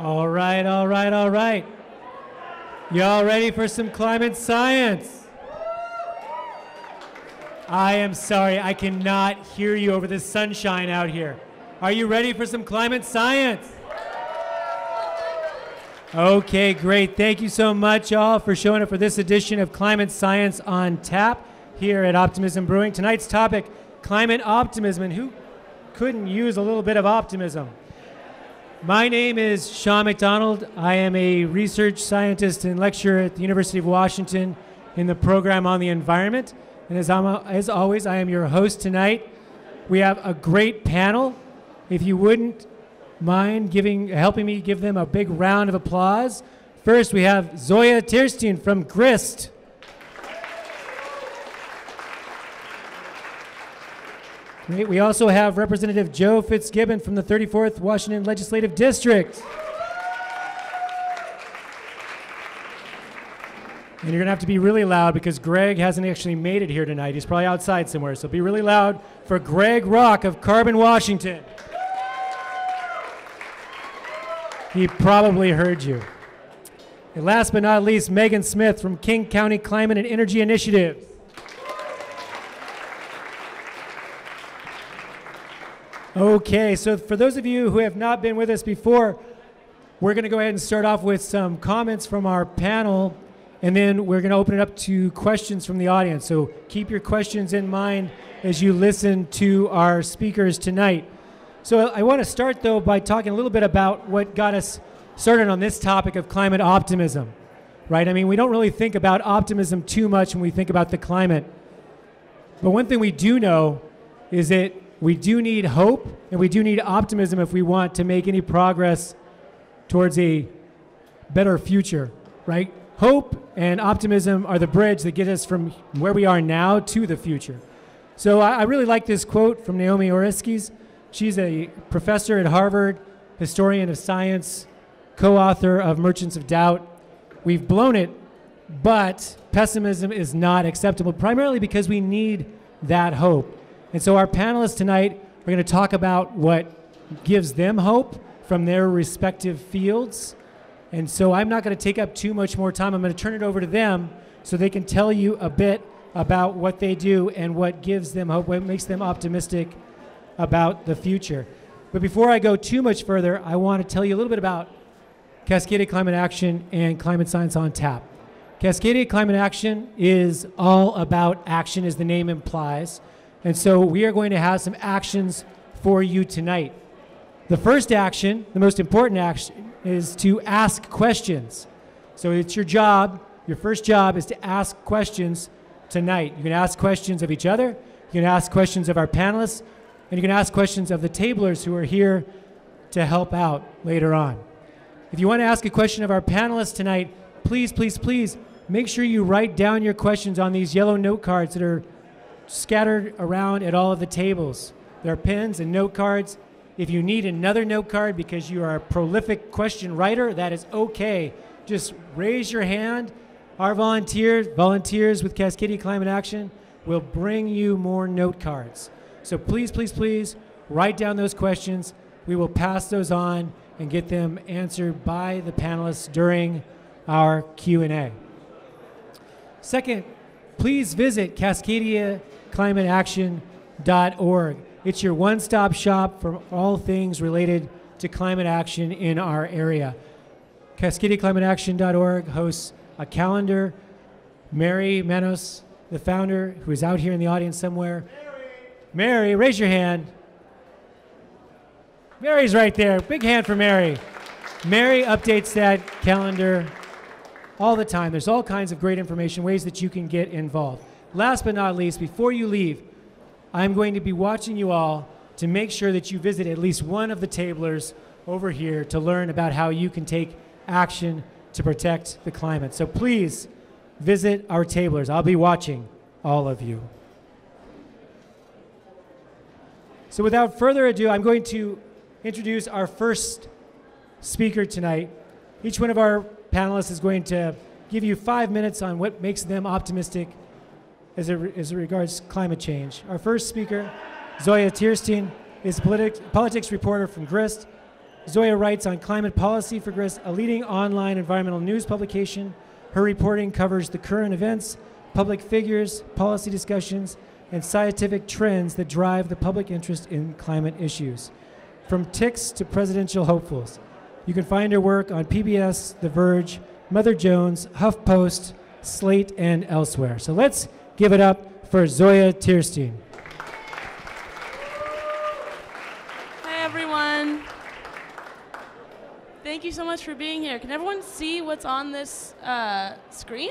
All right, all right, all right. Y'all ready for some climate science? I am sorry, I cannot hear you over the sunshine out here. Are you ready for some climate science? Okay, great. Thank you so much, all, for showing up for this edition of Climate Science on Tap here at Optimism Brewing. Tonight's topic, climate optimism, and who couldn't use a little bit of optimism? My name is Sean McDonald. I am a research scientist and lecturer at the University of Washington in the program on the environment. And as always, I am your host tonight. We have a great panel. If you wouldn't mind helping me give them a big round of applause. First, we have Zoya Teirstein from GRIST. Great. We also have Representative Joe Fitzgibbon from the 34th Washington Legislative District. And you're going to have to be really loud because Greg hasn't actually made it here tonight. He's probably outside somewhere, so be really loud for Greg Rock of Carbon Washington. He probably heard you. And last but not least, Megan Smith from King County Climate and Energy Initiative. Okay, so for those of you who have not been with us before, we're going to go ahead and start off with some comments from our panel, and then we're going to open it up to questions from the audience. So keep your questions in mind as you listen to our speakers tonight. So I want to start, though, by talking a little bit about what got us started on this topic of climate optimism, right? I mean, we don't really think about optimism too much when we think about the climate. But one thing we do know is that we do need hope, and we do need optimism if we want to make any progress towards a better future, right? Hope and optimism are the bridge that get us from where we are now to the future. So I really like this quote from Naomi Oreskes. She's a professor at Harvard, historian of science, co-author of Merchants of Doubt. We've blown it, but pessimism is not acceptable, primarily because we need that hope. And so our panelists tonight are going to talk about what gives them hope from their respective fields. And so I'm not going to take up too much more time. I'm going to turn it over to them so they can tell you a bit about what they do and what gives them hope, what makes them optimistic about the future. But before I go too much further, I want to tell you a little bit about Cascadia Climate Action and Climate Science on Tap. Cascadia Climate Action is all about action, as the name implies. And so we are going to have some actions for you tonight. The first action, the most important action, is to ask questions. So it's your job, your first job is to ask questions tonight. You can ask questions of each other, you can ask questions of our panelists, and you can ask questions of the tablers who are here to help out later on. If you want to ask a question of our panelists tonight, please, please, please make sure you write down your questions on these yellow note cards that are scattered around at all of the tables. There are pens and note cards. If you need another note card because you are a prolific question writer, that is okay. Just raise your hand. Our volunteers with Cascadia Climate Action will bring you more note cards. So please, please, please write down those questions. We will pass those on and get them answered by the panelists during our Q&A. Second, please visit CascadiaClimateAction.org. It's your one-stop shop for all things related to climate action in our area. CascadiaClimateAction.org hosts a calendar. Mary Manos, the founder, who is out here in the audience somewhere. Mary, raise your hand. Mary's right there. Big hand for Mary. Mary updates that calendar all the time. There's all kinds of great information, ways that you can get involved. Last but not least, before you leave, I'm going to be watching you all to make sure that you visit at least one of the tablers over here to learn about how you can take action to protect the climate. So please visit our tablers. I'll be watching all of you. So without further ado, I'm going to introduce our first speaker tonight. Each one of our panelists is going to give you 5 minutes on what makes them optimistic as it regards climate change. Our first speaker, Zoya Teirstein, is a politics reporter from GRIST. Zoya writes on climate policy for GRIST, a leading online environmental news publication. Her reporting covers the current events, public figures, policy discussions, and scientific trends that drive the public interest in climate issues, from ticks to presidential hopefuls. You can find her work on PBS, The Verge, Mother Jones, HuffPost, Slate, and elsewhere. So let's give it up for Zoya Teirstein. Hi, everyone. Thank you so much for being here. Can everyone see what's on this screen?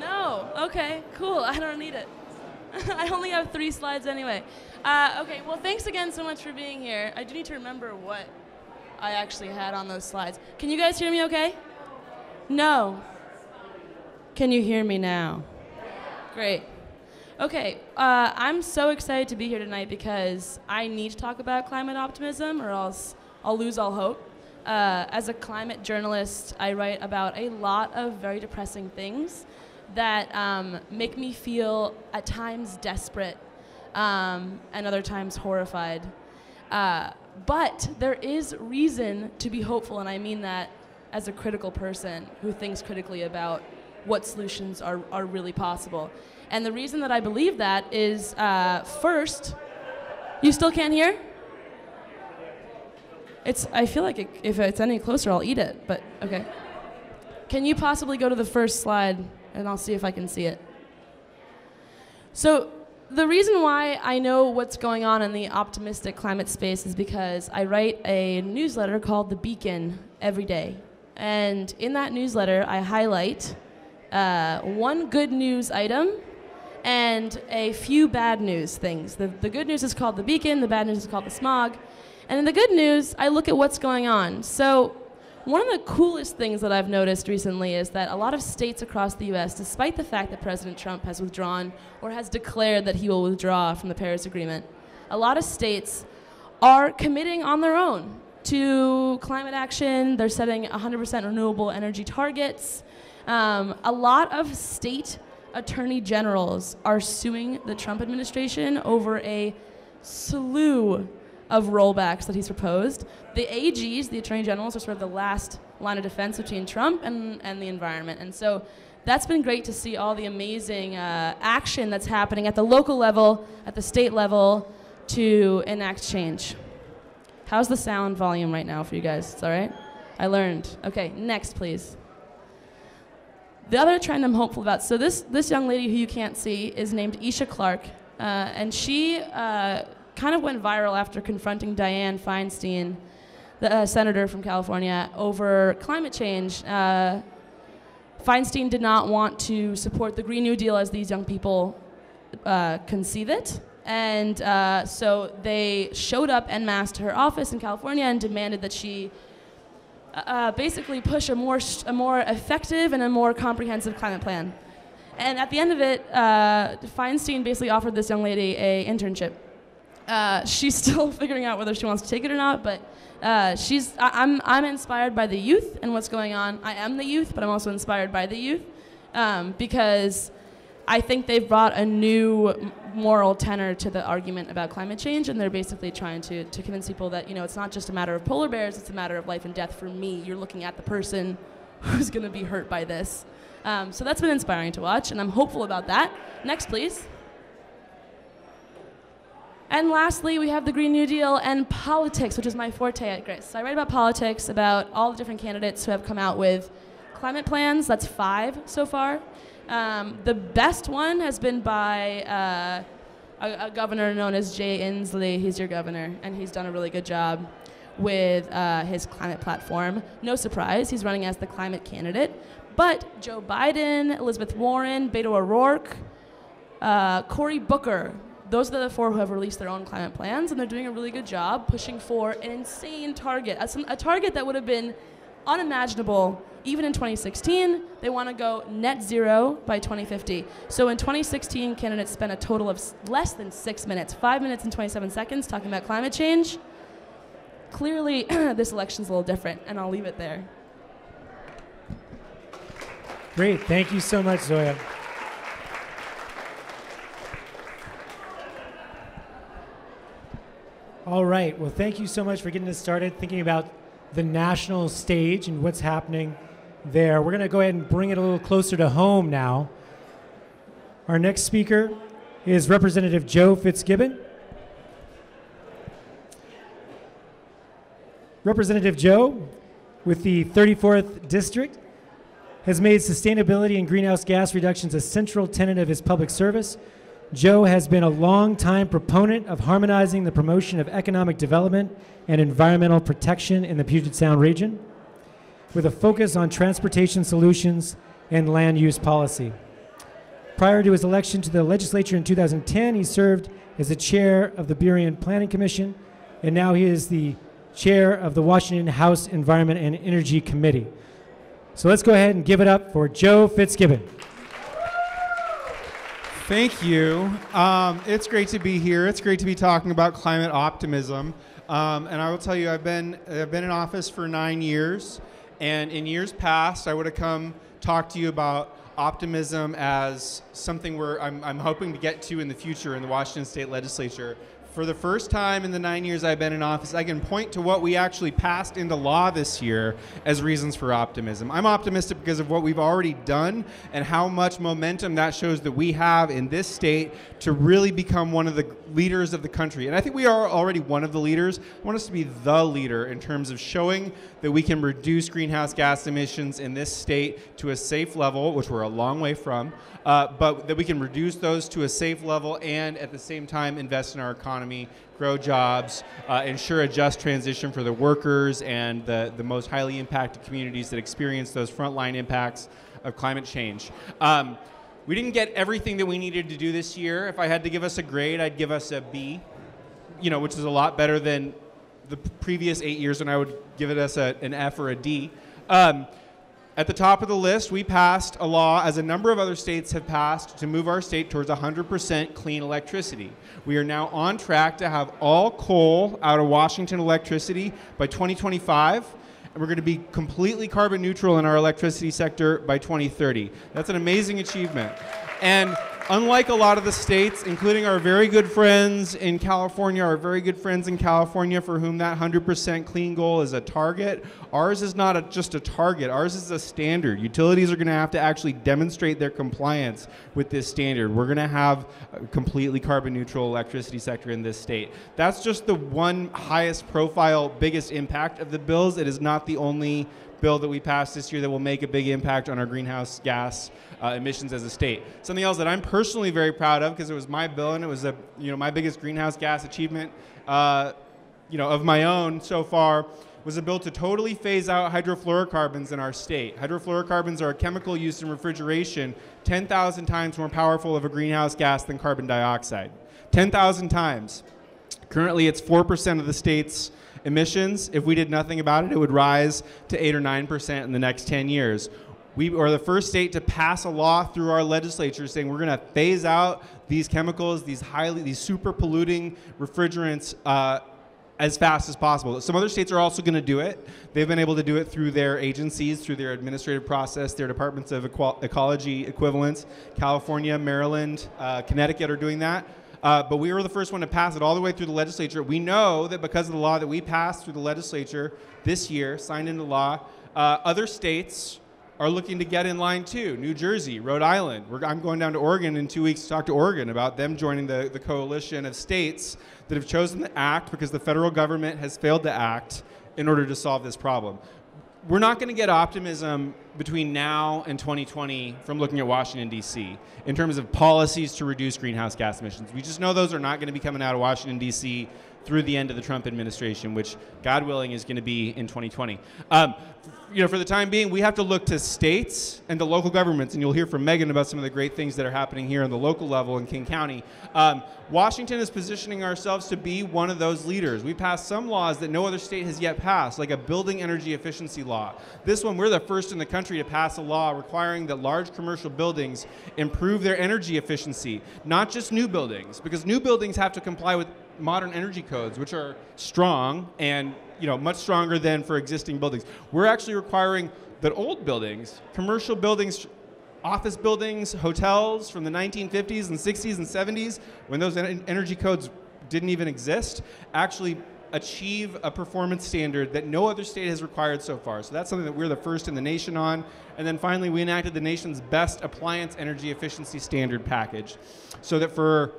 No, okay, cool, I don't need it. I only have 3 slides anyway. Okay, well thanks again so much for being here. I do need to remember what I actually had on those slides. Can you guys hear me okay? No. Can you hear me now? Great. Okay, I'm so excited to be here tonight because I need to talk about climate optimism or else I'll lose all hope. As a climate journalist, I write about a lot of very depressing things that make me feel at times desperate and other times horrified. But there is reason to be hopeful, and I mean that as a critical person who thinks critically about what solutions are really possible. And the reason that I believe that is, first, you still can't hear? I feel like if it's any closer, I'll eat it, but okay. Can you possibly go to the first slide, and I'll see if I can see it. So the reason why I know what's going on in the optimistic climate space is because I write a newsletter called The Beacon every day. And in that newsletter, I highlight one good news item and a few bad news things. The good news is called The Beacon, the bad news is called The Smog. And in the good news, I look at what's going on. So one of the coolest things that I've noticed recently is that a lot of states across the US, despite the fact that President Trump has withdrawn or has declared that he will withdraw from the Paris Agreement, a lot of states are committing on their own to climate action. They're setting 100% renewable energy targets. A lot of state attorney generals are suing the Trump administration over a slew of rollbacks that he's proposed. The AGs, the Attorney Generals, are sort of the last line of defense between Trump and the environment. And so that's been great to see all the amazing action that's happening at the local level, at the state level, to enact change. How's the sound volume right now for you guys? It's all right? I learned. Okay, next, please. The other trend I'm hopeful about, so this young lady who you can't see is named Isha Clark, and she kind of went viral after confronting Diane Feinstein, the senator from California, over climate change. Feinstein did not want to support the Green New Deal as these young people conceive it. And so they showed up en masse to her office in California and demanded that she basically push a more effective and a more comprehensive climate plan. And at the end of it, Feinstein basically offered this young lady an internship. She's still figuring out whether she wants to take it or not, but I'm inspired by the youth and what's going on. I am the youth, but I'm also inspired by the youth because I think they've brought a new moral tenor to the argument about climate change, and they're basically trying to convince people that, you know, it's not just a matter of polar bears, it's a matter of life and death for me. You're looking at the person who's going to be hurt by this. So that's been inspiring to watch, and I'm hopeful about that. Next, please. And lastly, we have the Green New Deal and politics, which is my forte at GRIST. So I write about politics, about all the different candidates who have come out with climate plans. That's 5 so far. The best one has been by a governor known as Jay Inslee. He's your governor, and he's done a really good job with his climate platform. No surprise, he's running as the climate candidate. But Joe Biden, Elizabeth Warren, Beto O'Rourke, Cory Booker, those are the 4 who have released their own climate plans, and they're doing a really good job pushing for an insane target, a target that would have been unimaginable even in 2016. They want to go net zero by 2050. So in 2016, candidates spent a total of less than 6 minutes, 5 minutes and 27 seconds talking about climate change. Clearly, this election's a little different, and I'll leave it there. Great, thank you so much, Zoya. All right, well, thank you so much for getting us started thinking about the national stage and what's happening there. We're going to go ahead and bring it a little closer to home now. Our next speaker is Representative Joe Fitzgibbon. Representative Joe, with the 34th District, has made sustainability and greenhouse gas reductions a central tenet of his public service. Joe has been a long-time proponent of harmonizing the promotion of economic development and environmental protection in the Puget Sound region, with a focus on transportation solutions and land use policy. Prior to his election to the legislature in 2010, he served as the chair of the Burien Planning Commission, and now he is the chair of the Washington House Environment and Energy Committee. So let's go ahead and give it up for Joe Fitzgibbon. Thank you. It's great to be here. It's great to be talking about climate optimism. And I will tell you, I've been in office for 9 years. And in years past, I would have come talk to you about optimism as something where I'm hoping to get to in the future in the Washington State Legislature. For the first time in the 9 years I've been in office, I can point to what we actually passed into law this year as reasons for optimism. I'm optimistic because of what we've already done and how much momentum that shows that we have in this state to really become one of the leaders of the country. And I think we are already one of the leaders. I want us to be the leader in terms of showing that we can reduce greenhouse gas emissions in this state to a safe level, which we're a long way from, but that we can reduce those to a safe level and at the same time invest in our economy. Grow jobs, ensure a just transition for the workers and the most highly impacted communities that experience those frontline impacts of climate change. We didn't get everything that we needed to do this year. If I had to give us a grade, I'd give us a B, you know, which is a lot better than the previous 8 years when I would give it us an F or a D. At the top of the list, we passed a law, as a number of other states have passed, to move our state towards 100% clean electricity. We are now on track to have all coal out of Washington electricity by 2025, and we're going to be completely carbon neutral in our electricity sector by 2030. That's an amazing achievement. And unlike a lot of the states, including our very good friends in California, for whom that 100% clean goal is a target, ours is not just a target. Ours is a standard. Utilities are going to have to actually demonstrate their compliance with this standard. We're going to have a completely carbon neutral electricity sector in this state. That's just the one highest profile, biggest impact of the bills. It is not the only bill that we passed this year that will make a big impact on our greenhouse gas emissions as a state. Something else that I'm personally very proud of, because it was my bill and it was my biggest greenhouse gas achievement of my own so far, was a bill to totally phase out hydrofluorocarbons in our state. Hydrofluorocarbons are a chemical used in refrigeration 10,000 times more powerful of a greenhouse gas than carbon dioxide. 10,000 times. Currently it's 4% of the state's emissions. If we did nothing about it, it would rise to 8 or 9% in the next 10 years. We are the first state to pass a law through our legislature saying we're going to phase out these chemicals, these super polluting refrigerants as fast as possible. Some other states are also going to do it. They've been able to do it through their agencies, through their administrative process, their departments of ecology equivalents. California, Maryland, Connecticut are doing that. But we were the first one to pass it all the way through the legislature. We know that because of the law that we passed through the legislature this year, signed into law, other states are looking to get in line too. New Jersey, Rhode Island. I'm going down to Oregon in 2 weeks to talk to Oregon about them joining the coalition of states that have chosen to act because the federal government has failed to act in order to solve this problem. We're not going to get optimism between now and 2020 from looking at Washington, D.C. in terms of policies to reduce greenhouse gas emissions. We just know those are not going to be coming out of Washington, D.C. through the end of the Trump administration, which, God willing, is going to be in 2020. For the time being, we have to look to states and to local governments, and you'll hear from Megan about some of the great things that are happening here on the local level in King County. Washington is positioning ourselves to be one of those leaders. We passed some laws that no other state has yet passed, like a building energy efficiency law. This one, we're the first in the country to pass a law requiring that large commercial buildings improve their energy efficiency, not just new buildings, because new buildings have to comply with modern energy codes, which are strong and much stronger than for existing buildings. We're actually requiring that old buildings, commercial buildings, office buildings, hotels from the 1950s and 60s and 70s, when those energy codes didn't even exist, actually achieve a performance standard that no other state has required so far. So that's something that we're the first in the nation on. And then finally, we enacted the nation's best appliance energy efficiency standard package, so that for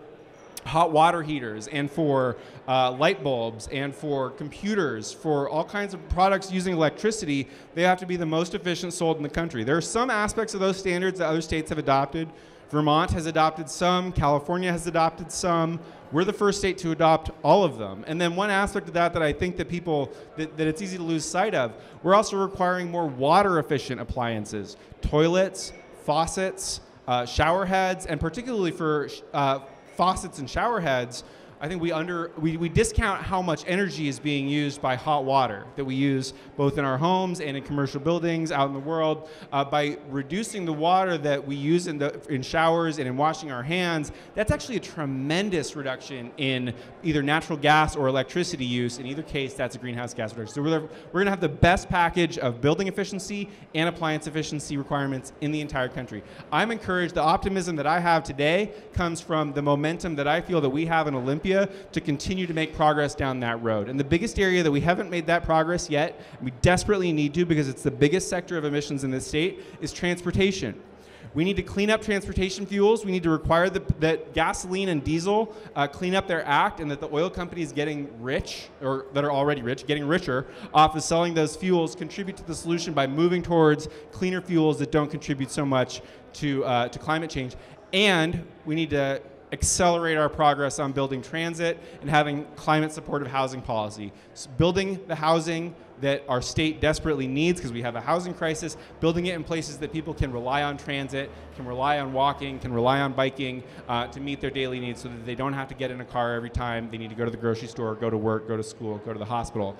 hot water heaters and for light bulbs and for computers, for all kinds of products using electricity, they have to be the most efficient sold in the country. There are some aspects of those standards that other states have adopted. Vermont has adopted some, California has adopted some. We're the first state to adopt all of them. And then one aspect of that that I think that people, that it's easy to lose sight of, we're also requiring more water efficient appliances, toilets, faucets, shower heads, and particularly for faucets and shower heads, I think we discount how much energy is being used by hot water that we use both in our homes and in commercial buildings out in the world. By reducing the water that we use in showers and in washing our hands, that's actually a tremendous reduction in either natural gas or electricity use. In either case, that's a greenhouse gas reduction. So we're gonna have the best package of building efficiency and appliance efficiency requirements in the entire country. I'm encouraged. The optimism that I have today comes from the momentum that I feel that we have in Olympia to continue to make progress down that road. And the biggest area that we haven't made that progress yet, and we desperately need to because it's the biggest sector of emissions in this state, is transportation. We need to clean up transportation fuels. We need to require that gasoline and diesel clean up their act, and that the oil companies getting rich, or that are already rich, getting richer off of selling those fuels, contribute to the solution by moving towards cleaner fuels that don't contribute so much to climate change. And we need to accelerate our progress on building transit and having climate supportive housing policy. So building the housing that our state desperately needs because we have a housing crisis, building it in places that people can rely on transit, can rely on walking, can rely on biking to meet their daily needs, so that they don't have to get in a car every time they need to go to the grocery store, go to work, go to school, go to the hospital.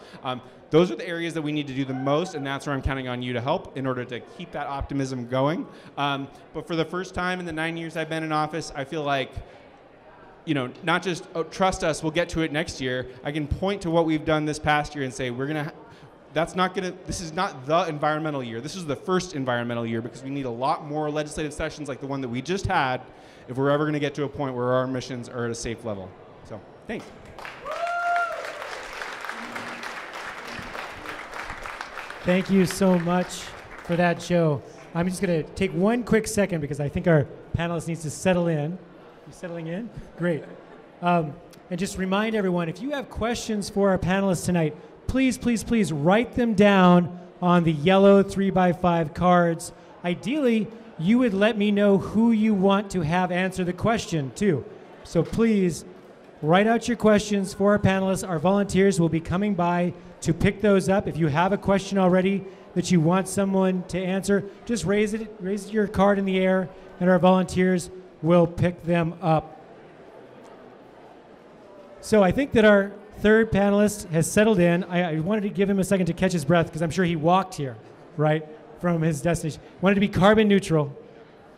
Those are the areas that we need to do the most, and that's where I'm counting on you to help in order to keep that optimism going. But for the first time in the 9 years I've been in office, I feel like, you know, not just, oh, trust us, we'll get to it next year. I can point to what we've done this past year and say, this is not the environmental year. This is the first environmental year, because we need a lot more legislative sessions like the one that we just had if we're ever gonna get to a point where our emissions are at a safe level. So, thanks. Thank you so much for that, Joe. I'm just gonna take one quick second because I think our panelist needs to settle in. You settling in? Great. And just remind everyone, if you have questions for our panelists tonight, please, please, please write them down on the yellow 3x5 cards. Ideally, you would let me know who you want to have answer the question too. So please write out your questions for our panelists. Our volunteers will be coming by to pick those up. If you have a question already that you want someone to answer, just raise your card in the air, and our volunteers will pick them up. So I think that our third panelist has settled in. I wanted to give him a second to catch his breath, because I'm sure he walked here, right, from his destination. Wanted to be carbon neutral,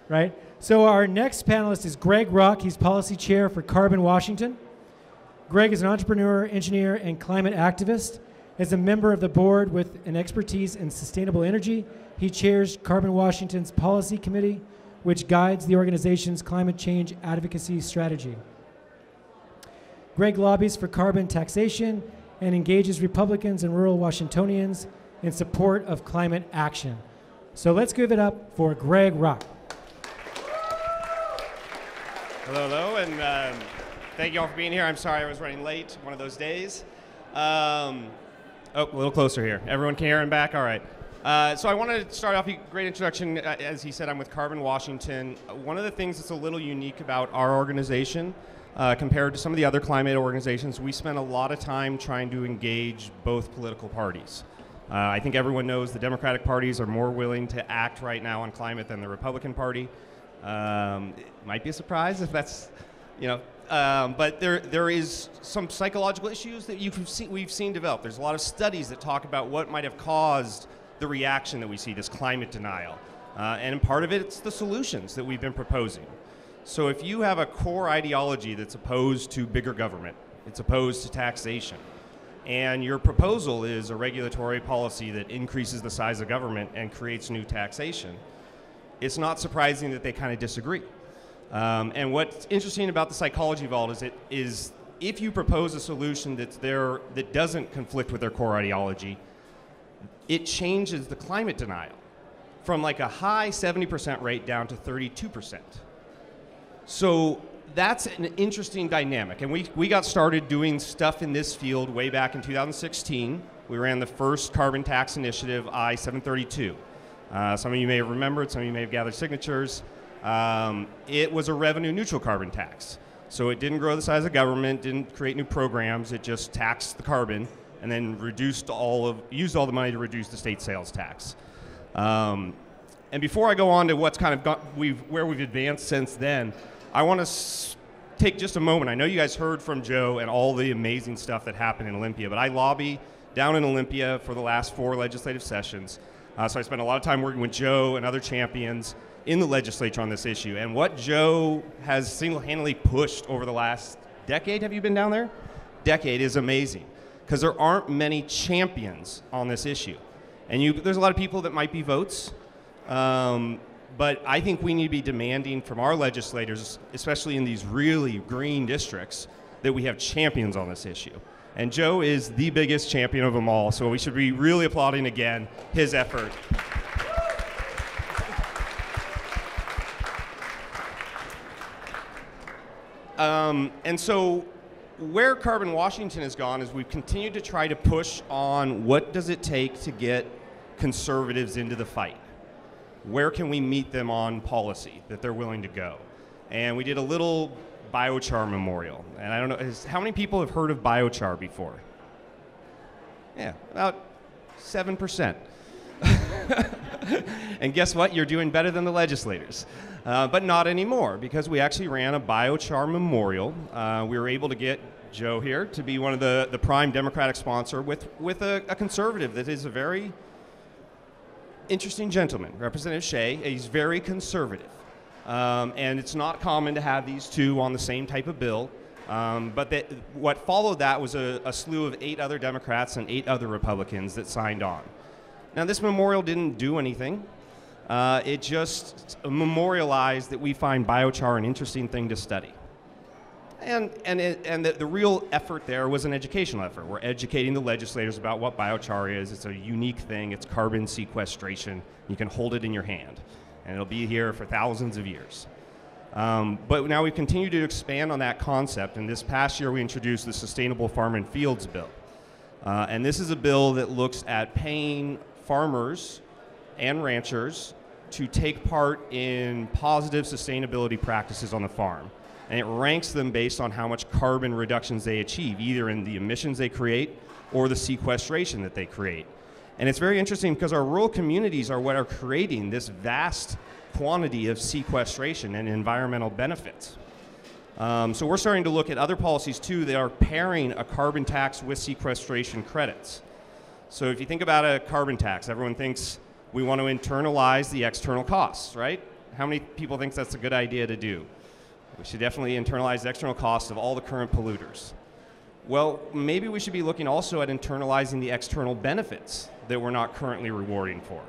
right? So our next panelist is Greg Rock. He's policy chair for Carbon Washington. Greg is an entrepreneur, engineer, and climate activist. As a member of the board with an expertise in sustainable energy, he chairs Carbon Washington's policy committee, which guides the organization's climate change advocacy strategy. Greg lobbies for carbon taxation and engages Republicans and rural Washingtonians in support of climate action. So let's give it up for Greg Rock. Hello, hello, and thank you all for being here. I'm sorry I was running late, one of those days. Oh, a little closer here. Everyone can hear him back? All right. So I wanted to start off, great introduction. As he said, I'm with Carbon Washington. One of the things that's a little unique about our organization compared to some of the other climate organizations, we spend a lot of time trying to engage both political parties. I think everyone knows the Democratic parties are more willing to act right now on climate than the Republican Party. It might be a surprise if that's, you know, but there is some psychological issues that we've seen develop. There's a lot of studies that talk about what might have caused the reaction that we see, this climate denial. And part of it, it's the solutions that we've been proposing. So if you have a core ideology that's opposed to bigger government, it's opposed to taxation, and your proposal is a regulatory policy that increases the size of government and creates new taxation, it's not surprising that they kind of disagree. And what's interesting about the psychology vault is if you propose a solution that's there that doesn't conflict with their core ideology, it changes the climate denial from like a high 70% rate down to 32%. So that's an interesting dynamic. And we got started doing stuff in this field way back in 2016. We ran the first carbon tax initiative, I-732. Some of you may have remembered, some of you may have gathered signatures. It was a revenue neutral carbon tax. So it didn't grow the size of government, didn't create new programs, it just taxed the carbon and then used all the money to reduce the state sales tax. And before I go on to what's kind of where we've advanced since then, I want to take just a moment. I know you guys heard from Joe and all the amazing stuff that happened in Olympia, but I lobby down in Olympia for the last 4 legislative sessions. So I spent a lot of time working with Joe and other champions in the legislature on this issue. And what Joe has single-handedly pushed over the last decade, have you been down there? Decade is amazing, because there aren't many champions on this issue. And there's a lot of people that might be votes, but I think we need to be demanding from our legislators, especially in these really green districts, that we have champions on this issue. And Joe is the biggest champion of them all, so we should be really applauding again his effort. And so where Carbon Washington has gone is we've continued to try to push on what does it take to get conservatives into the fight? Where can we meet them on policy that they're willing to go? And we did a little biochar memorial. And I don't know, how many people have heard of biochar before? Yeah, about 7%. And guess what? You're doing better than the legislators. But not anymore, because we actually ran a biochar memorial. We were able to get Joe here to be one of the prime Democratic sponsor with a conservative that is a very interesting gentleman, Representative Shea. He's very conservative. And it's not common to have these two on the same type of bill. But what followed that was a slew of 8 other Democrats and 8 other Republicans that signed on. Now, this memorial didn't do anything. It just memorialized that we find biochar an interesting thing to study. And the real effort there was an educational effort. We're educating the legislators about what biochar is. It's a unique thing. It's carbon sequestration. You can hold it in your hand, and it'll be here for thousands of years. But now we've continued to expand on that concept, and this past year we introduced the Sustainable Farm and Fields Bill. And this is a bill that looks at paying farmers and ranchers to take part in positive sustainability practices on the farm. And it ranks them based on how much carbon reductions they achieve, either in the emissions they create or the sequestration that they create. And it's very interesting because our rural communities are what are creating this vast quantity of sequestration and environmental benefits. So we're starting to look at other policies too that are pairing a carbon tax with sequestration credits. So if you think about a carbon tax, everyone thinks we want to internalize the external costs, right? How many people think that's a good idea to do? We should definitely internalize the external costs of all the current polluters. Well, maybe we should be looking also at internalizing the external benefits that we're not currently rewarding for.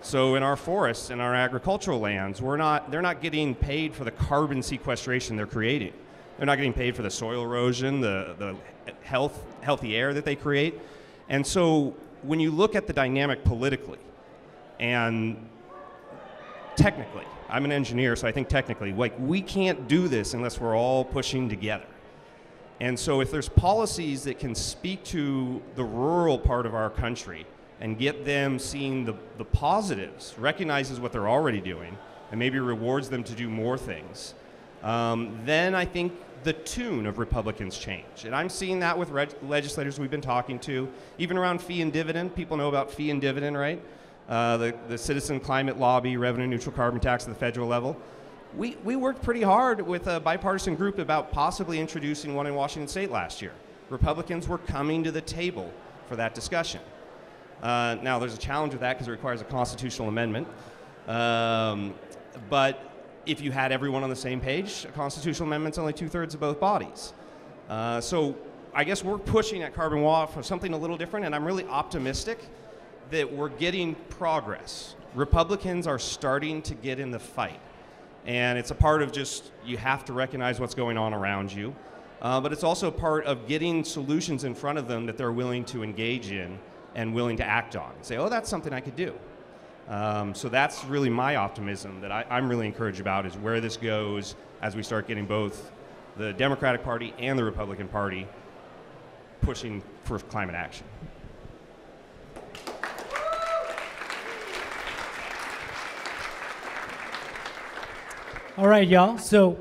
So in our forests and our agricultural lands, they're not getting paid for the carbon sequestration they're creating. They're not getting paid for the soil erosion, the healthy air that they create. And so when you look at the dynamic politically and technically, I'm an engineer, so I think technically, like, we can't do this unless we're all pushing together. And so if there's policies that can speak to the rural part of our country and get them seeing the positives, recognizes what they're already doing, and maybe rewards them to do more things, then I think the tune of Republicans change. And I'm seeing that with legislators we've been talking to, even around fee and dividend. People know about fee and dividend, right? The Citizen Climate Lobby, revenue neutral carbon tax at the federal level. We worked pretty hard with a bipartisan group about possibly introducing one in Washington State last year. Republicans were coming to the table for that discussion. Now, there's a challenge with that because it requires a constitutional amendment. But if you had everyone on the same page, a constitutional amendment's only 2/3 of both bodies. So I guess we're pushing at Carbon Washington for something a little different, and I'm really optimistic that we're getting progress. Republicans are starting to get in the fight. And it's a part of just, you have to recognize what's going on around you. But it's also part of getting solutions in front of them that they're willing to engage in and willing to act on and say, oh, that's something I could do. So that's really my optimism that I'm really encouraged about, is where this goes as we start getting both the Democratic Party and the Republican Party pushing for climate action. All right, y'all. So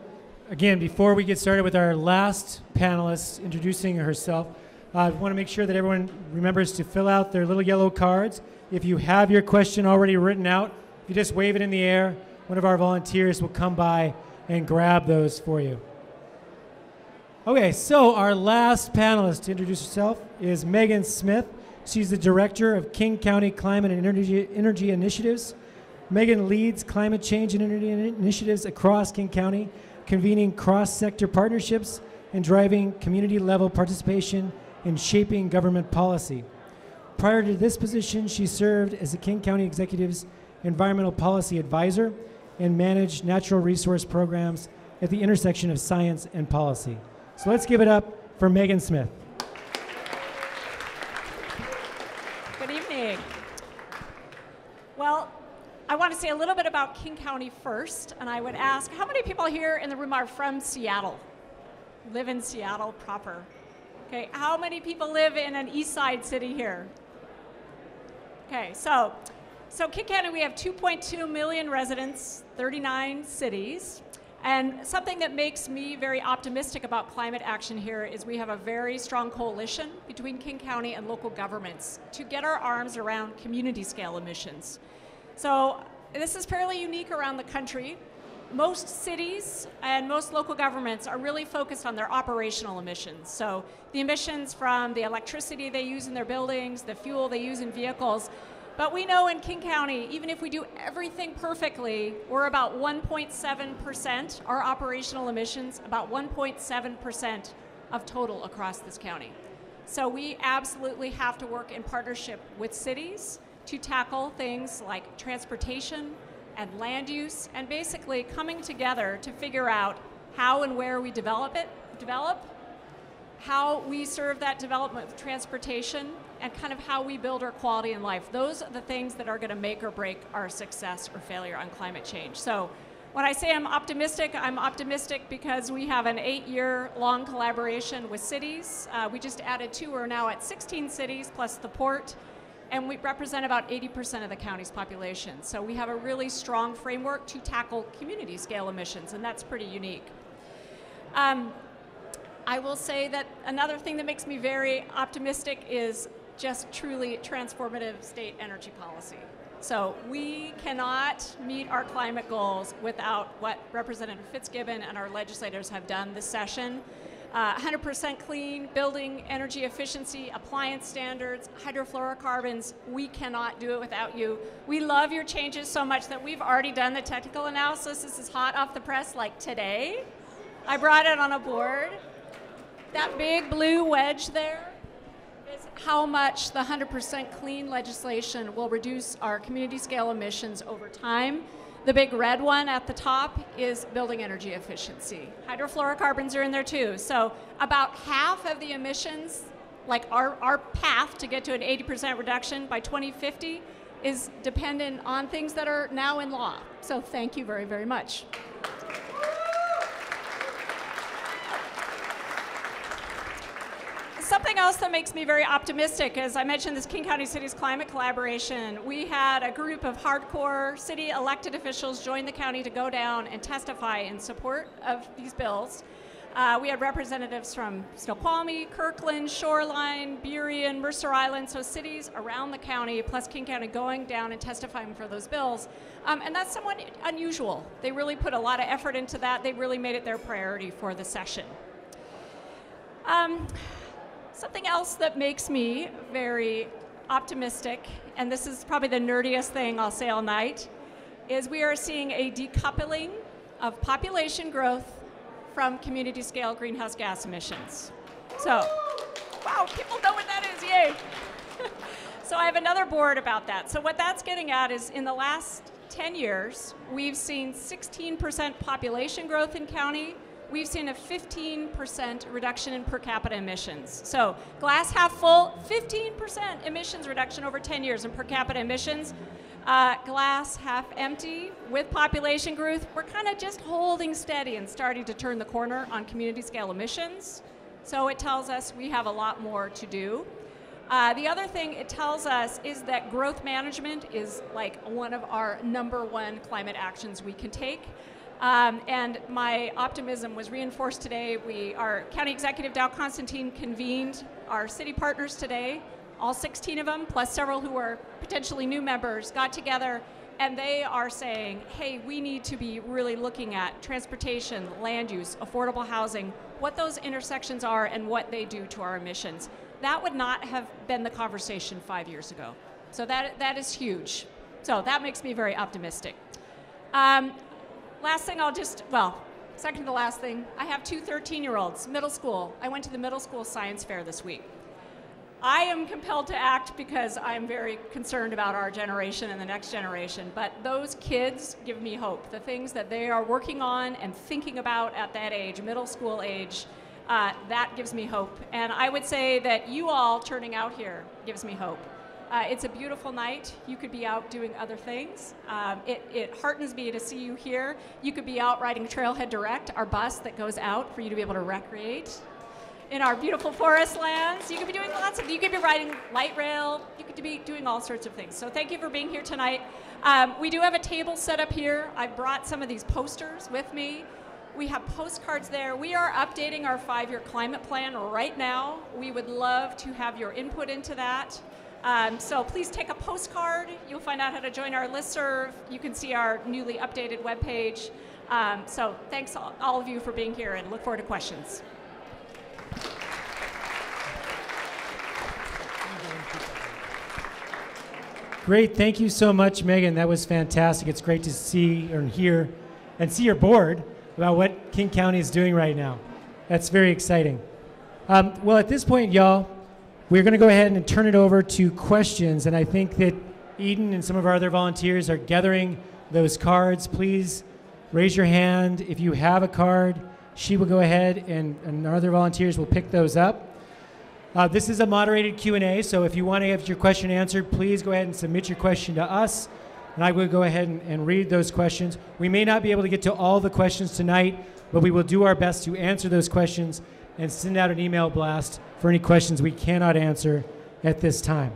again, before we get started with our last panelist introducing herself, I want to make sure that everyone remembers to fill out their little yellow cards. If you have your question already written out, if you just wave it in the air, one of our volunteers will come by and grab those for you. Okay, so our last panelist to introduce herself is Megan Smith. She's the director of King County Climate and Energy Initiatives. Megan leads climate change and energy initiatives across King County, convening cross-sector partnerships and driving community-level participation in shaping government policy. Prior to this position, she served as the King County Executive's Environmental Policy Advisor and managed natural resource programs at the intersection of science and policy. So let's give it up for Megan Smith. Good evening. Well, I want to say a little bit about King County first, and I would ask, how many people here in the room are from Seattle? Live in Seattle proper? Okay, how many people live in an east side city here? Okay, so King County, we have 2.2 million residents, 39 cities, and something that makes me very optimistic about climate action here is we have a very strong coalition between King County and local governments to get our arms around community scale emissions. So this is fairly unique around the country. Most cities and most local governments are really focused on their operational emissions. So the emissions from the electricity they use in their buildings, the fuel they use in vehicles. But we know in King County, even if we do everything perfectly, we're about 1.7%, our operational emissions, about 1.7% of total across this county. So we absolutely have to work in partnership with cities to tackle things like transportation and land use, and basically coming together to figure out how and where we develop, how we serve that development of transportation, and kind of how we build our quality in life. Those are the things that are gonna make or break our success or failure on climate change. So when I say I'm optimistic because we have an 8-year long collaboration with cities. We just added 2, we're now at 16 cities plus the port, and we represent about 80% of the county's population. So we have a really strong framework to tackle community scale emissions, and that's pretty unique. I will say that another thing that makes me very optimistic is just truly transformative state energy policy. So we cannot meet our climate goals without what Representative Fitzgibbon and our legislators have done this session. 100% clean, building energy efficiency, appliance standards, hydrofluorocarbons. We cannot do it without you. We love your changes so much that we've already done the technical analysis. This is hot off the press, like today. I brought it on a board. That big blue wedge there is how much the 100% clean legislation will reduce our community scale emissions over time. The big red one at the top is building energy efficiency. Hydrofluorocarbons are in there too. So about half of the emissions, like our path to get to an 80% reduction by 2050 is dependent on things that are now in law. So thank you very, very much. Something else that makes me very optimistic, as I mentioned, this King County Cities Climate Collaboration. We had a group of hardcore city elected officials join the county to go down and testify in support of these bills. We had representatives from Snoqualmie, Kirkland, Shoreline, Burien, Mercer Island, so cities around the county, plus King County, going down and testifying for those bills. And that's somewhat unusual. They really put a lot of effort into that. They really made it their priority for the session. Something else that makes me very optimistic, and this is probably the nerdiest thing I'll say all night, is we are seeing a decoupling of population growth from community scale greenhouse gas emissions. So, wow, people know what that is, yay. So I have another board about that. So what that's getting at is in the last 10 years, we've seen 16% population growth in county, we've seen a 15% reduction in per capita emissions. So glass half full, 15% emissions reduction over 10 years in per capita emissions. Glass half empty, with population growth, we're kind of just holding steady and starting to turn the corner on community scale emissions. So it tells us we have a lot more to do. The other thing it tells us is that growth management is like one of our #1 climate actions we can take. And my optimism was reinforced today. Our County Executive Dow Constantine convened our city partners today. All 16 of them, plus several who are potentially new members, got together, and they are saying, hey, we need to be really looking at transportation, land use, affordable housing, what those intersections are and what they do to our emissions. That would not have been the conversation 5 years ago. So that is huge. So that makes me very optimistic. Last thing I'll just, well, second to last thing, I have two 13-year-olds, middle school. I went to the middle school science fair this week. I am compelled to act because I'm very concerned about our generation and the next generation, but those kids give me hope. The things that they are working on and thinking about at that age, middle school age, that gives me hope. And I would say that you all turning out here gives me hope. It's a beautiful night. You could be out doing other things. It heartens me to see you here. You could be out riding Trailhead Direct, our bus that goes out for you to be able to recreate in our beautiful forest lands. You could be doing lots of, you could be riding light rail, you could be doing all sorts of things. So thank you for being here tonight. We do have a table set up here. I brought some of these posters with me. We have postcards there. We are updating our 5-year climate plan right now. We would love to have your input into that. So please take a postcard. You'll find out how to join our listserv. You can see our newly updated webpage. So thanks all of you for being here, and look forward to questions. Great, thank you so much, Megan. That was fantastic. It's great to see and hear and see your board about what King County is doing right now. That's very exciting. Well, at this point, y'all, we're gonna go ahead and turn it over to questions, and I think that Eden and some of our other volunteers are gathering those cards. Please raise your hand if you have a card. She will go ahead and our other volunteers will pick those up. This is a moderated Q&A, so if you want to have your question answered, please go ahead and submit your question to us, and I will go ahead and read those questions. We may not be able to get to all the questions tonight, but we will do our best to answer those questions and send out an email blast for any questions we cannot answer at this time.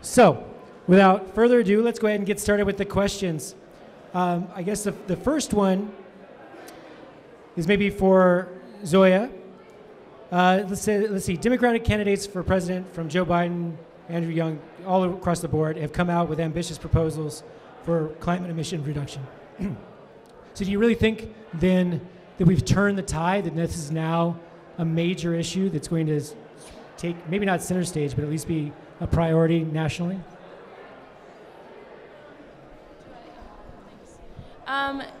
So, without further ado, let's go ahead and get started with the questions. I guess the first one is maybe for Zoya. Let's see, Democratic candidates for president from Joe Biden, Andrew Young, all across the board have come out with ambitious proposals for climate emission reduction. So do you really think then that we've turned the tide, that this is now a major issue that's going to take, maybe not center stage, but at least be a priority nationally?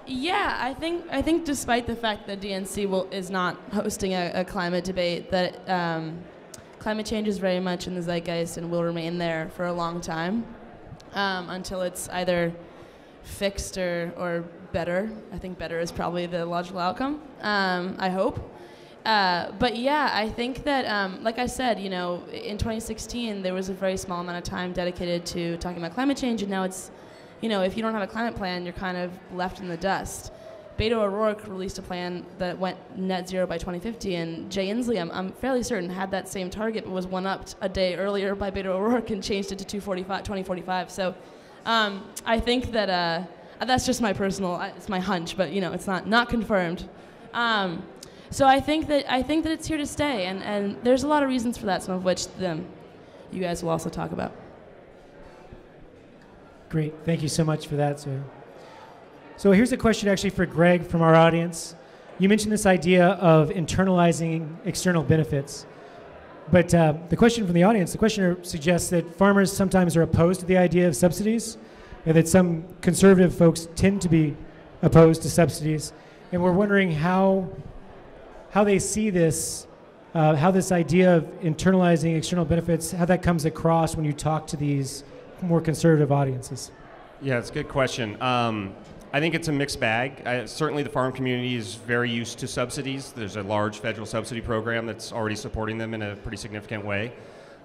Yeah, I think despite the fact that DNC is not hosting a climate debate, that climate change is very much in the zeitgeist and will remain there for a long time until it's either fixed or better. I think better is probably the logical outcome, I hope. But yeah, I think that, like I said, you know, in 2016 there was a very small amount of time dedicated to talking about climate change, and now it's, you know, if you don't have a climate plan, you're kind of left in the dust. Beto O'Rourke released a plan that went net zero by 2050, and Jay Inslee, I'm fairly certain, had that same target, but was one-upped a day earlier by Beto O'Rourke and changed it to 2045. So I think that that's just my personal, it's my hunch, but you know, it's not confirmed. So I think that it's here to stay, and there's a lot of reasons for that, some of which you guys will also talk about. Great, thank you so much for that, Zoya. So here's a question actually for Greg from our audience. You mentioned this idea of internalizing external benefits, but the question from the audience, the questioner suggests that farmers sometimes are opposed to the idea of subsidies, and that some conservative folks tend to be opposed to subsidies, and we're wondering how they see this, how this idea of internalizing external benefits, how that comes across when you talk to these more conservative audiences. Yeah, it's a good question. I think it's a mixed bag. Certainly the farm community is very used to subsidies. There's a large federal subsidy program that's already supporting them in a pretty significant way.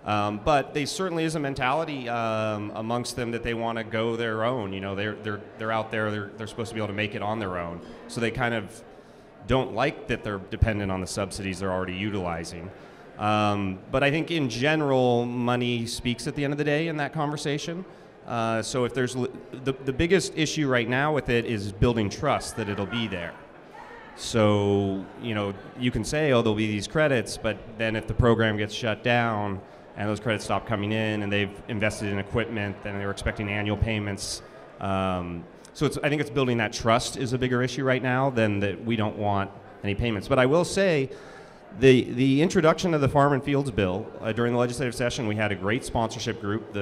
But there certainly is a mentality amongst them that they want to go their own. You know, they're out there, they're supposed to be able to make it on their own. So they kind of don't like that they're dependent on the subsidies they're already utilizing. But I think in general, money speaks at the end of the day in that conversation. So if there's the biggest issue right now with it is building trust that it'll be there. So, you know, you can say, oh, there'll be these credits, but then if the program gets shut down and those credits stop coming in and they've invested in equipment and they're expecting annual payments. So I think it's building that trust is a bigger issue right now than that we don't want any payments. But I will say the introduction of the Farm and Fields Bill during the legislative session, we had a great sponsorship group.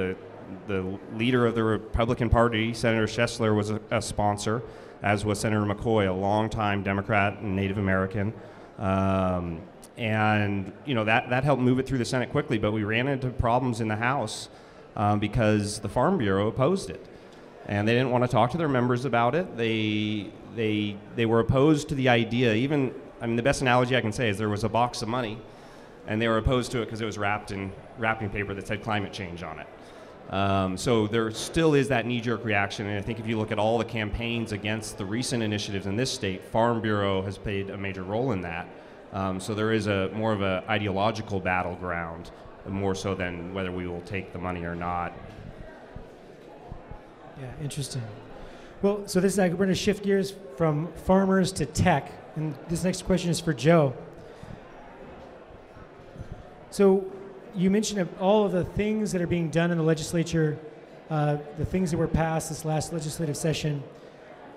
The leader of the Republican Party, Senator Schessler, was a sponsor, as was Senator McCoy, a longtime Democrat and Native American. And you know that helped move it through the Senate quickly, but we ran into problems in the House because the Farm Bureau opposed it. And they didn't want to talk to their members about it. They were opposed to the idea. Even, I mean, the best analogy I can say is there was a box of money and they were opposed to it because it was wrapped in wrapping paper that said climate change on it. So there still is that knee-jerk reaction, and I think if you look at all the campaigns against the recent initiatives in this state, Farm Bureau has played a major role in that. So there is a more of an ideological battleground, more so than whether we will take the money or not. Yeah, interesting. Well, so we're going to shift gears from farmers to tech, and this next question is for Joe. So you mentioned all of the things that are being done in the legislature, the things that were passed this last legislative session.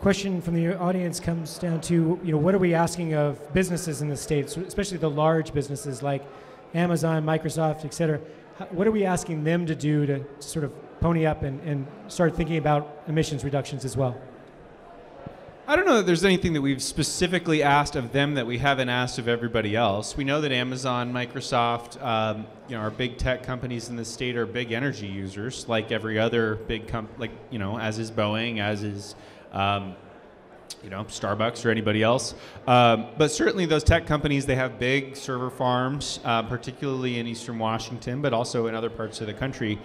Question from the audience comes down to, you know, what are we asking of businesses in the states, especially the large businesses like Amazon, Microsoft, et cetera? What are we asking them to do to sort of pony up and start thinking about emissions reductions as well? I don't know that there's anything that we've specifically asked of them that we haven't asked of everybody else. We know that Amazon, Microsoft, you know, our big tech companies in the state are big energy users, like every other big company, like, you know, as is Boeing, as is, you know, Starbucks or anybody else. But certainly those tech companies, they have big server farms, particularly in Eastern Washington, but also in other parts of the country.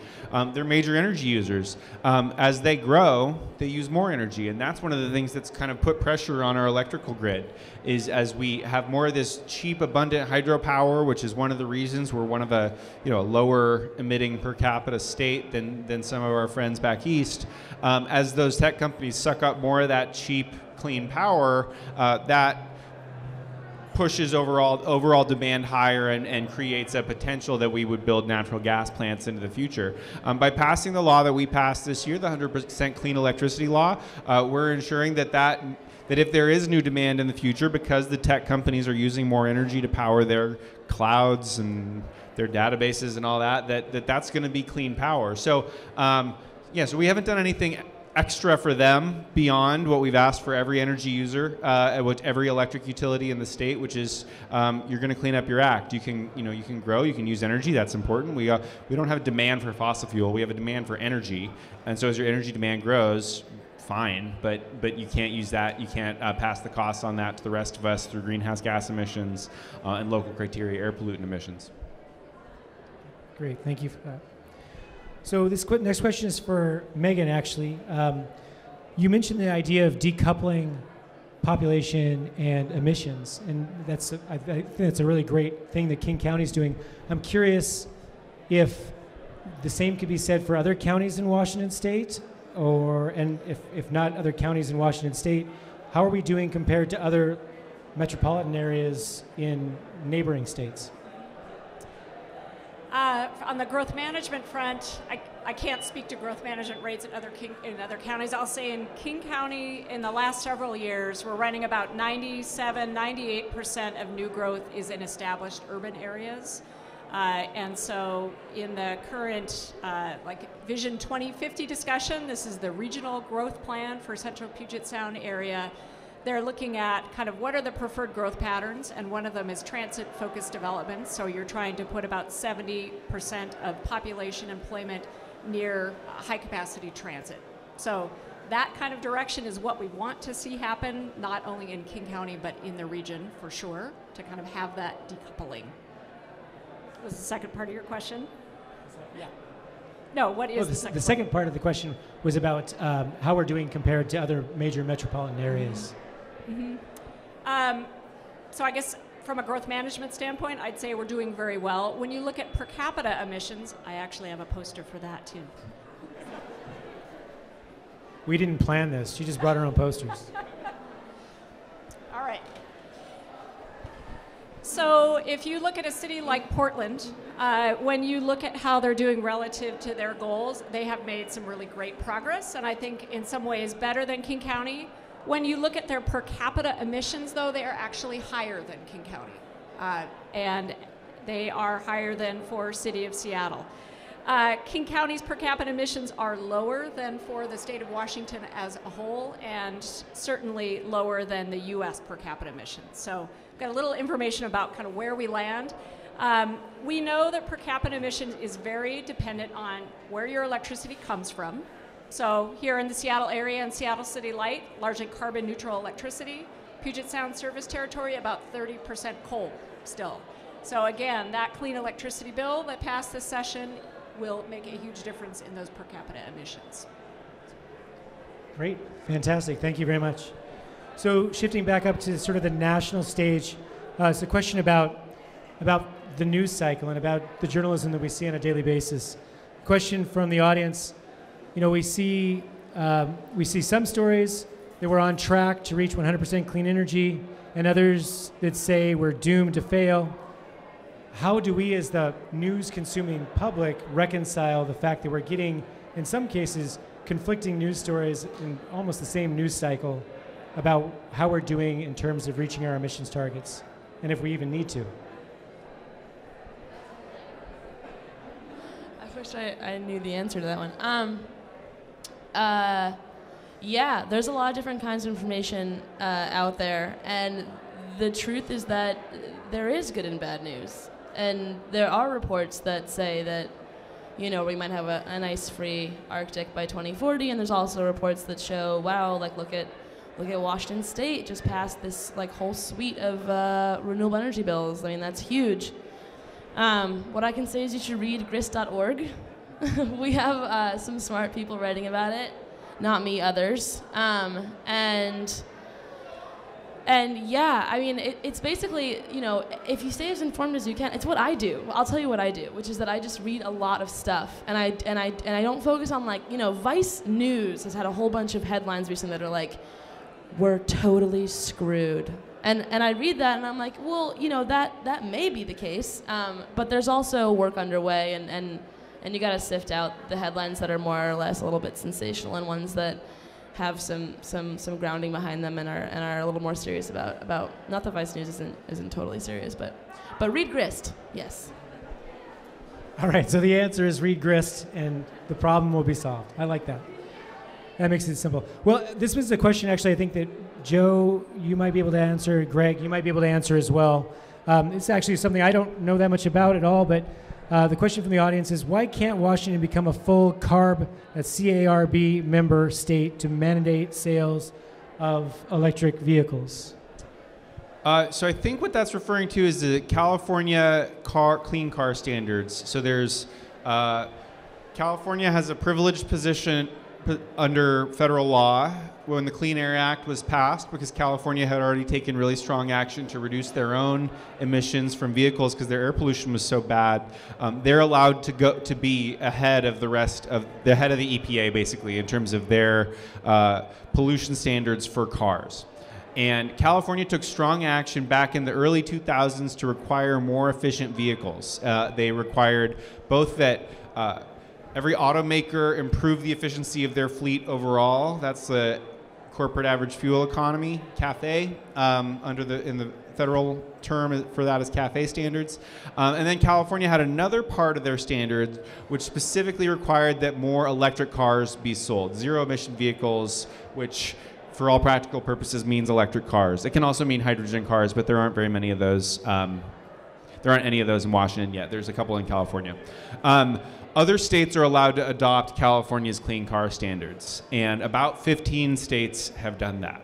They're major energy users. As they grow, they use more energy. And that's one of the things that's kind of put pressure on our electrical grid, is as we have more of this cheap, abundant hydropower, which is one of the reasons we're one of a, you know, a lower emitting per capita state than some of our friends back east. As those tech companies suck up more of that cheap, clean power, that pushes overall demand higher and creates a potential that we would build natural gas plants into the future. By passing the law that we passed this year, the 100% clean electricity law, we're ensuring that if there is new demand in the future, because the tech companies are using more energy to power their clouds and their databases and all that, that's going to be clean power. So, yeah, so we haven't done anything extra for them beyond what we've asked for every energy user, at every electric utility in the state, which is you're going to clean up your act. You can, you know, you can grow, you can use energy. That's important. We don't have a demand for fossil fuel. We have a demand for energy, and so as your energy demand grows, fine. But you can't use that. You can't pass the costs on that to the rest of us through greenhouse gas emissions and local criteria air pollutant emissions. Great. Thank you for that. So this next question is for Megan, actually. You mentioned the idea of decoupling population and emissions, and that's I think that's a really great thing that King County is doing. I'm curious if the same could be said for other counties in Washington State, and if not other counties in Washington State, how are we doing compared to other metropolitan areas in neighboring states? On the growth management front, I can't speak to growth management rates in other counties. I'll say in King County, in the last several years, we're running about 97, 98% of new growth is in established urban areas. And so in the current like Vision 2050 discussion, this is the regional growth plan for Central Puget Sound area. They're looking at kind of what are the preferred growth patterns, and one of them is transit-focused development. So you're trying to put about 70% of population employment near high-capacity transit. So that kind of direction is what we want to see happen, not only in King County, but in the region for sure, to kind of have that decoupling. What was the second part of your question? Yeah. No, what is the second part of the question was about how we're doing compared to other major metropolitan areas. Mm-hmm. So I guess from a growth management standpoint, I'd say we're doing very well. When you look at per capita emissions, I actually have a poster for that too. We didn't plan this. She just brought her own posters. All right. So if you look at a city like Portland, when you look at how they're doing relative to their goals, they have made some really great progress, and I think in some ways better than King County. When you look at their per capita emissions, though, they are actually higher than King County, and they are higher than for City of Seattle. King County's per capita emissions are lower than for the state of Washington as a whole, and certainly lower than the U.S. per capita emissions. So we've got a little information about kind of where we land. We know that per capita emissions is very dependent on where your electricity comes from. So here in the Seattle area and Seattle City Light, largely carbon neutral electricity. Puget Sound service territory, about 30% coal still. So again, that clean electricity bill that passed this session will make a huge difference in those per capita emissions. Great, fantastic, thank you very much. So shifting back up to sort of the national stage, it's a question about the news cycle and about the journalism that we see on a daily basis. Question from the audience, you know, we see some stories that we're on track to reach 100% clean energy and others that say we're doomed to fail. How do we as the news-consuming public reconcile the fact that we're getting, in some cases, conflicting news stories in almost the same news cycle about how we're doing in terms of reaching our emissions targets, and if we even need to? I wish I knew the answer to that one. Yeah, there's a lot of different kinds of information out there, and the truth is that there is good and bad news. And there are reports that say that, you know, we might have an ice-free Arctic by 2040, and there's also reports that show, wow, like look at Washington State just passed this like whole suite of renewable energy bills. I mean, that's huge. What I can say is you should read grist.org. We have some smart people writing about it, not me, others, and yeah, I mean, it's basically, you know, if you stay as informed as you can, it's what I do. I'll tell you what I do, which is that I just read a lot of stuff, and I don't focus on, like, you know, Vice News has had a whole bunch of headlines recently that are like, we're totally screwed. And I read that, and I'm like, well, you know, that may be the case, but there's also work underway, and you gotta sift out the headlines that are more or less a little bit sensational and ones that have some grounding behind them and are a little more serious about. Not that Vice News isn't totally serious, but read GRIST, yes. All right, so the answer is read GRIST, and the problem will be solved. I like that. That makes it simple. Well, this was a question actually I think that Joe, you might be able to answer, Greg, you might be able to answer as well. It's actually something I don't know that much about at all, but the question from the audience is, why can't Washington become a full CARB, C-A-R-B member state to mandate sales of electric vehicles? So I think what that's referring to is the California clean car standards. So there's, California has a privileged position under federal law when the Clean Air Act was passed, because California had already taken really strong action to reduce their own emissions from vehicles because their air pollution was so bad. They're allowed to go to be ahead of the rest of the head of the EPA, basically, in terms of their pollution standards for cars. And California took strong action back in the early 2000s to require more efficient vehicles. They required both that every automaker improve the efficiency of their fleet overall. That's the corporate average fuel economy, CAFE, in the federal term for that is CAFE standards. And then California had another part of their standards which specifically required that more electric cars be sold, zero emission vehicles, which for all practical purposes means electric cars. It can also mean hydrogen cars, but there aren't very many of those. There aren't any of those in Washington yet. There's a couple in California. Other states are allowed to adopt California's clean car standards, and about 15 states have done that,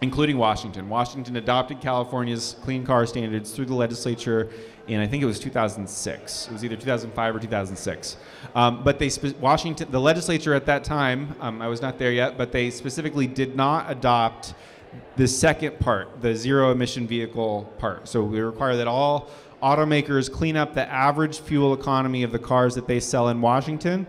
including Washington. Washington adopted California's clean car standards through the legislature in, I think it was 2006. It was either 2005 or 2006. The legislature at that time, I was not there yet, but they specifically did not adopt the second part, the zero emission vehicle part. So we require that all automakers clean up the average fuel economy of the cars that they sell in Washington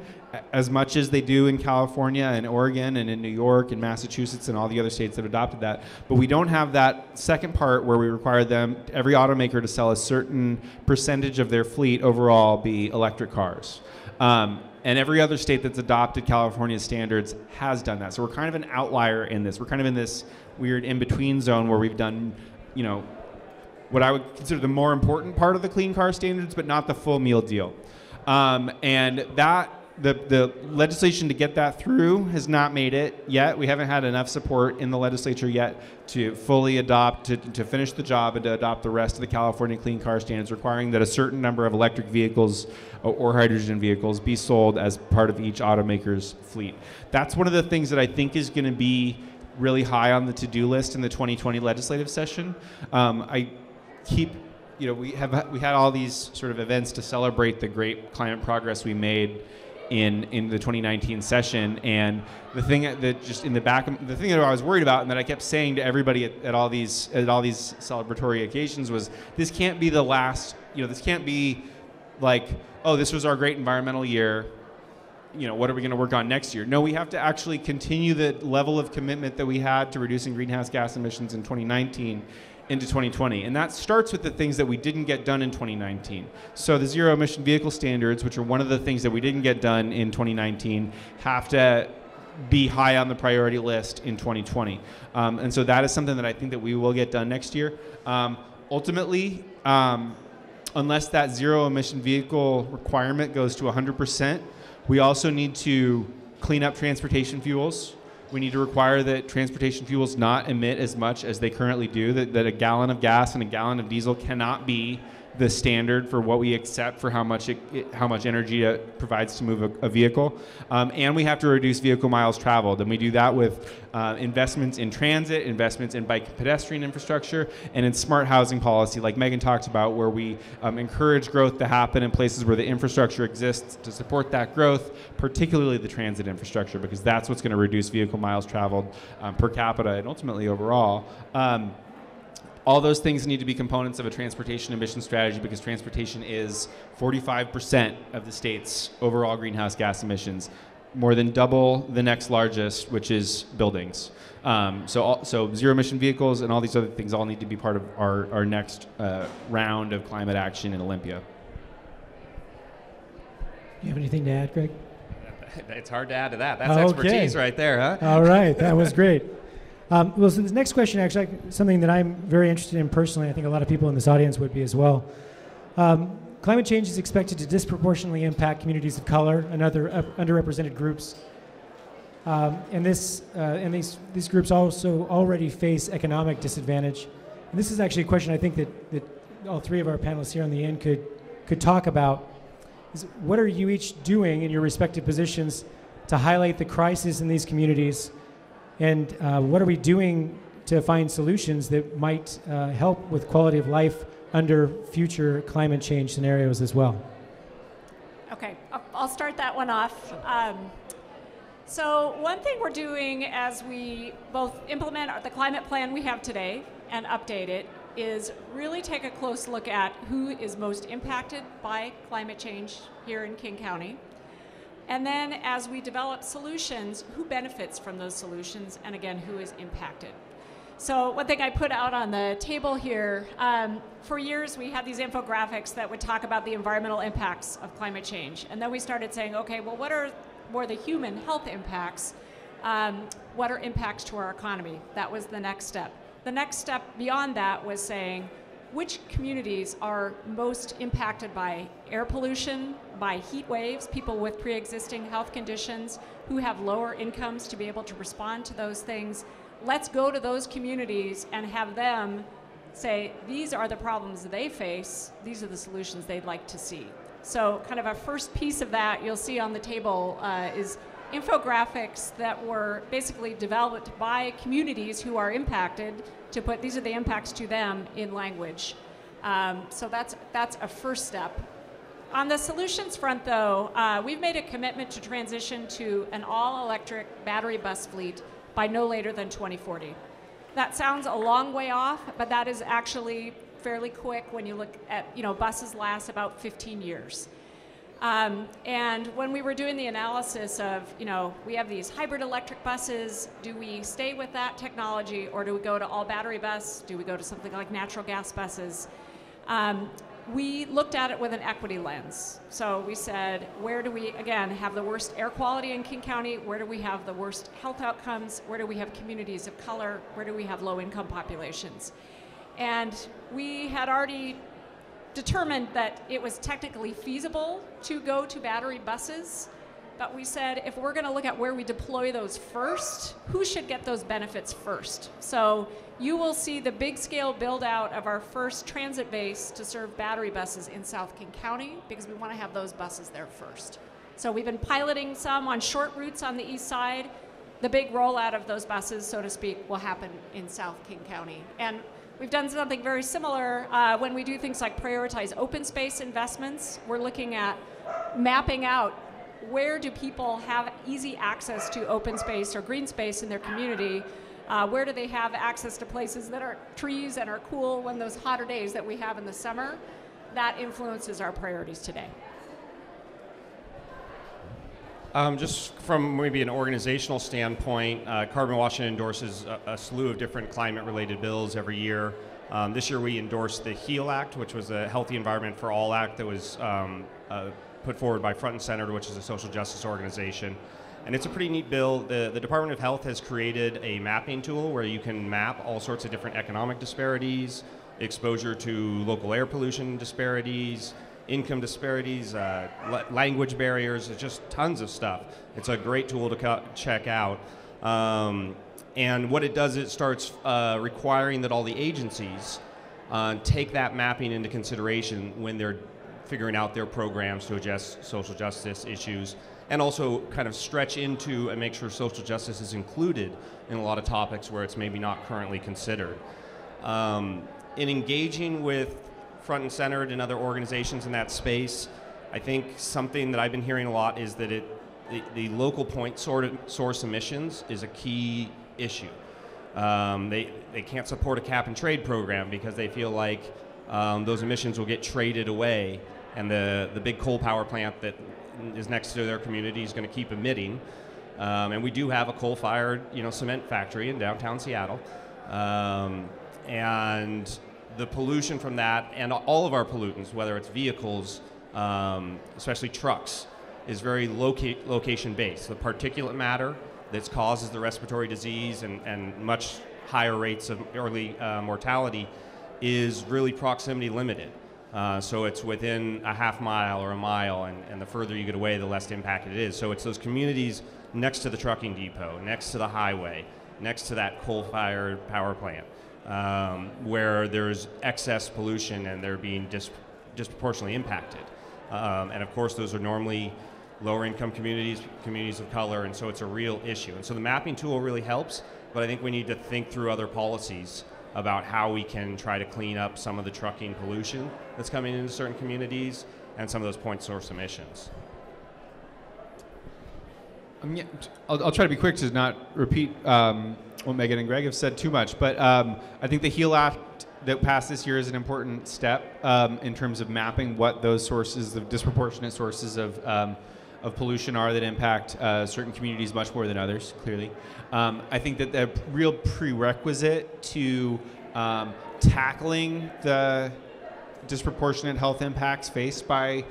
as much as they do in California and Oregon and in New York and Massachusetts and all the other states that have adopted that. But we don't have that second part where we require them, every automaker, to sell a certain percentage of their fleet overall be electric cars. And every other state that's adopted California's standards has done that. So we're kind of an outlier in this. We're kind of in this weird in-between zone where we've done, you know, what I would consider the more important part of the clean car standards, but not the full meal deal. And that, the legislation to get that through has not made it yet. We haven't had enough support in the legislature yet to fully adopt, to finish the job and to adopt the rest of the California clean car standards, requiring that a certain number of electric vehicles or hydrogen vehicles be sold as part of each automaker's fleet. That's one of the things that I think is gonna be really high on the to-do list in the 2020 legislative session. We had all these sort of events to celebrate the great climate progress we made in the 2019 session, and the thing that just in the back, the thing that I was worried about and that I kept saying to everybody at all these celebratory occasions was, this can't be the last. You know, this can't be like, oh, this was our great environmental year. You know, what are we going to work on next year? No, we have to actually continue the level of commitment that we had to reducing greenhouse gas emissions in 2019. Into 2020, and that starts with the things that we didn't get done in 2019. So the zero emission vehicle standards, which are one of the things that we didn't get done in 2019, have to be high on the priority list in 2020. And so that is something that I think that we will get done next year. Ultimately, unless that zero emission vehicle requirement goes to 100%, we also need to clean up transportation fuels. We need to require that transportation fuels not emit as much as they currently do, that a gallon of gas and a gallon of diesel cannot be the standard for what we accept for how much energy it provides to move a vehicle. And we have to reduce vehicle miles traveled. And we do that with investments in transit, investments in bike and pedestrian infrastructure, and in smart housing policy, like Megan talked about, where we encourage growth to happen in places where the infrastructure exists to support that growth, particularly the transit infrastructure, because that's what's going to reduce vehicle miles traveled per capita and ultimately overall. All those things need to be components of a transportation emission strategy, because transportation is 45% of the state's overall greenhouse gas emissions, more than double the next largest, which is buildings. So zero emission vehicles and all these other things all need to be part of our next round of climate action in Olympia. Do you have anything to add, Greg? It's hard to add to that. That's okay. Expertise right there, huh? All right, that was great. Well, so this next question, actually, something that I'm very interested in personally. I think a lot of people in this audience would be as well. Climate change is expected to disproportionately impact communities of color and other underrepresented groups. And these groups also already face economic disadvantage. And this is actually a question I think that all three of our panelists here on the end could talk about. Is what are you each doing in your respective positions to highlight the crisis in these communities? And what are we doing to find solutions that might help with quality of life under future climate change scenarios as well? Okay, I'll start that one off. So one thing we're doing as we both implement the climate plan we have today and update it is really take a close look at who is most impacted by climate change here in King County. And then as we develop solutions, who benefits from those solutions, and again, who is impacted. So one thing I put out on the table here, for years we had these infographics that would talk about the environmental impacts of climate change. And then we started saying, okay, well, what are more the human health impacts? What are impacts to our economy? That was the next step. The next step beyond that was saying, which communities are most impacted by air pollution, by heat waves, people with pre-existing health conditions who have lower incomes to be able to respond to those things. Let's go to those communities and have them say, these are the problems they face, these are the solutions they'd like to see. So kind of a first piece of that you'll see on the table is infographics that were basically developed by communities who are impacted to put these are the impacts to them in language. So that's a first step. On the solutions front though, we've made a commitment to transition to an all-electric battery bus fleet by no later than 2040. That sounds a long way off, but that is actually fairly quick when you look at, you know, buses last about 15 years. And when we were doing the analysis of, you know, we have these hybrid electric buses, do we stay with that technology or do we go to all battery bus? Do we go to something like natural gas buses? We looked at it with an equity lens. So we said, where do we, again, have the worst air quality in King County? Where do we have the worst health outcomes? Where do we have communities of color? Where do we have low-income populations? And we had already determined that it was technically feasible to go to battery buses, but we said, if we're gonna look at where we deploy those first, who should get those benefits first? So you will see the big scale build out of our first transit base to serve battery buses in South King County, because we wanna have those buses there first. So we've been piloting some on short routes on the east side. The big rollout of those buses, so to speak, will happen in South King County. And we've done something very similar when we do things like prioritize open space investments. We're looking at mapping out where do people have easy access to open space or green space in their community. Where do they have access to places that are trees and are cool when those hotter days that we have in the summer? That influences our priorities today. Just from maybe an organizational standpoint, Carbon Washington endorses a slew of different climate-related bills every year. This year we endorsed the HEAL Act, which was a Healthy Environment for All Act that was put forward by Front and Center, which is a social justice organization. And it's a pretty neat bill. The Department of Health has created a mapping tool where you can map all sorts of different economic disparities, exposure to local air pollution disparities, income disparities, language barriers, just tons of stuff. It's a great tool to check out. And what it does, it starts requiring that all the agencies take that mapping into consideration when they're figuring out their programs to address social justice issues, and also kind of stretch into and make sure social justice is included in a lot of topics where it's maybe not currently considered. In engaging with Front and Center and other organizations in that space, I think something that I've been hearing a lot is that the local point source emissions is a key issue. They can't support a cap and trade program because they feel like those emissions will get traded away, and the big coal power plant that is next to their community is going to keep emitting. And we do have a coal-fired, you know, cement factory in downtown Seattle, and the pollution from that, and all of our pollutants, whether it's vehicles, especially trucks, is very location-based. The particulate matter that causes the respiratory disease and much higher rates of early mortality is really proximity limited. So it's within a half mile or a mile, and the further you get away, the less impact it is. So it's those communities next to the trucking depot, next to the highway, next to that coal-fired power plant, where there's excess pollution and they're being disproportionately impacted. And of course, those are normally lower income communities, communities of color, and so it's a real issue. And so the mapping tool really helps, but I think we need to think through other policies about how we can try to clean up some of the trucking pollution that's coming into certain communities and some of those point source emissions. Yeah, I'll try to be quick to not repeat what Megan and Greg have said too much, but I think the HEAL Act that passed this year is an important step in terms of mapping what those sources, the disproportionate sources of pollution are that impact certain communities much more than others, clearly. I think that the real prerequisite to tackling the disproportionate health impacts faced by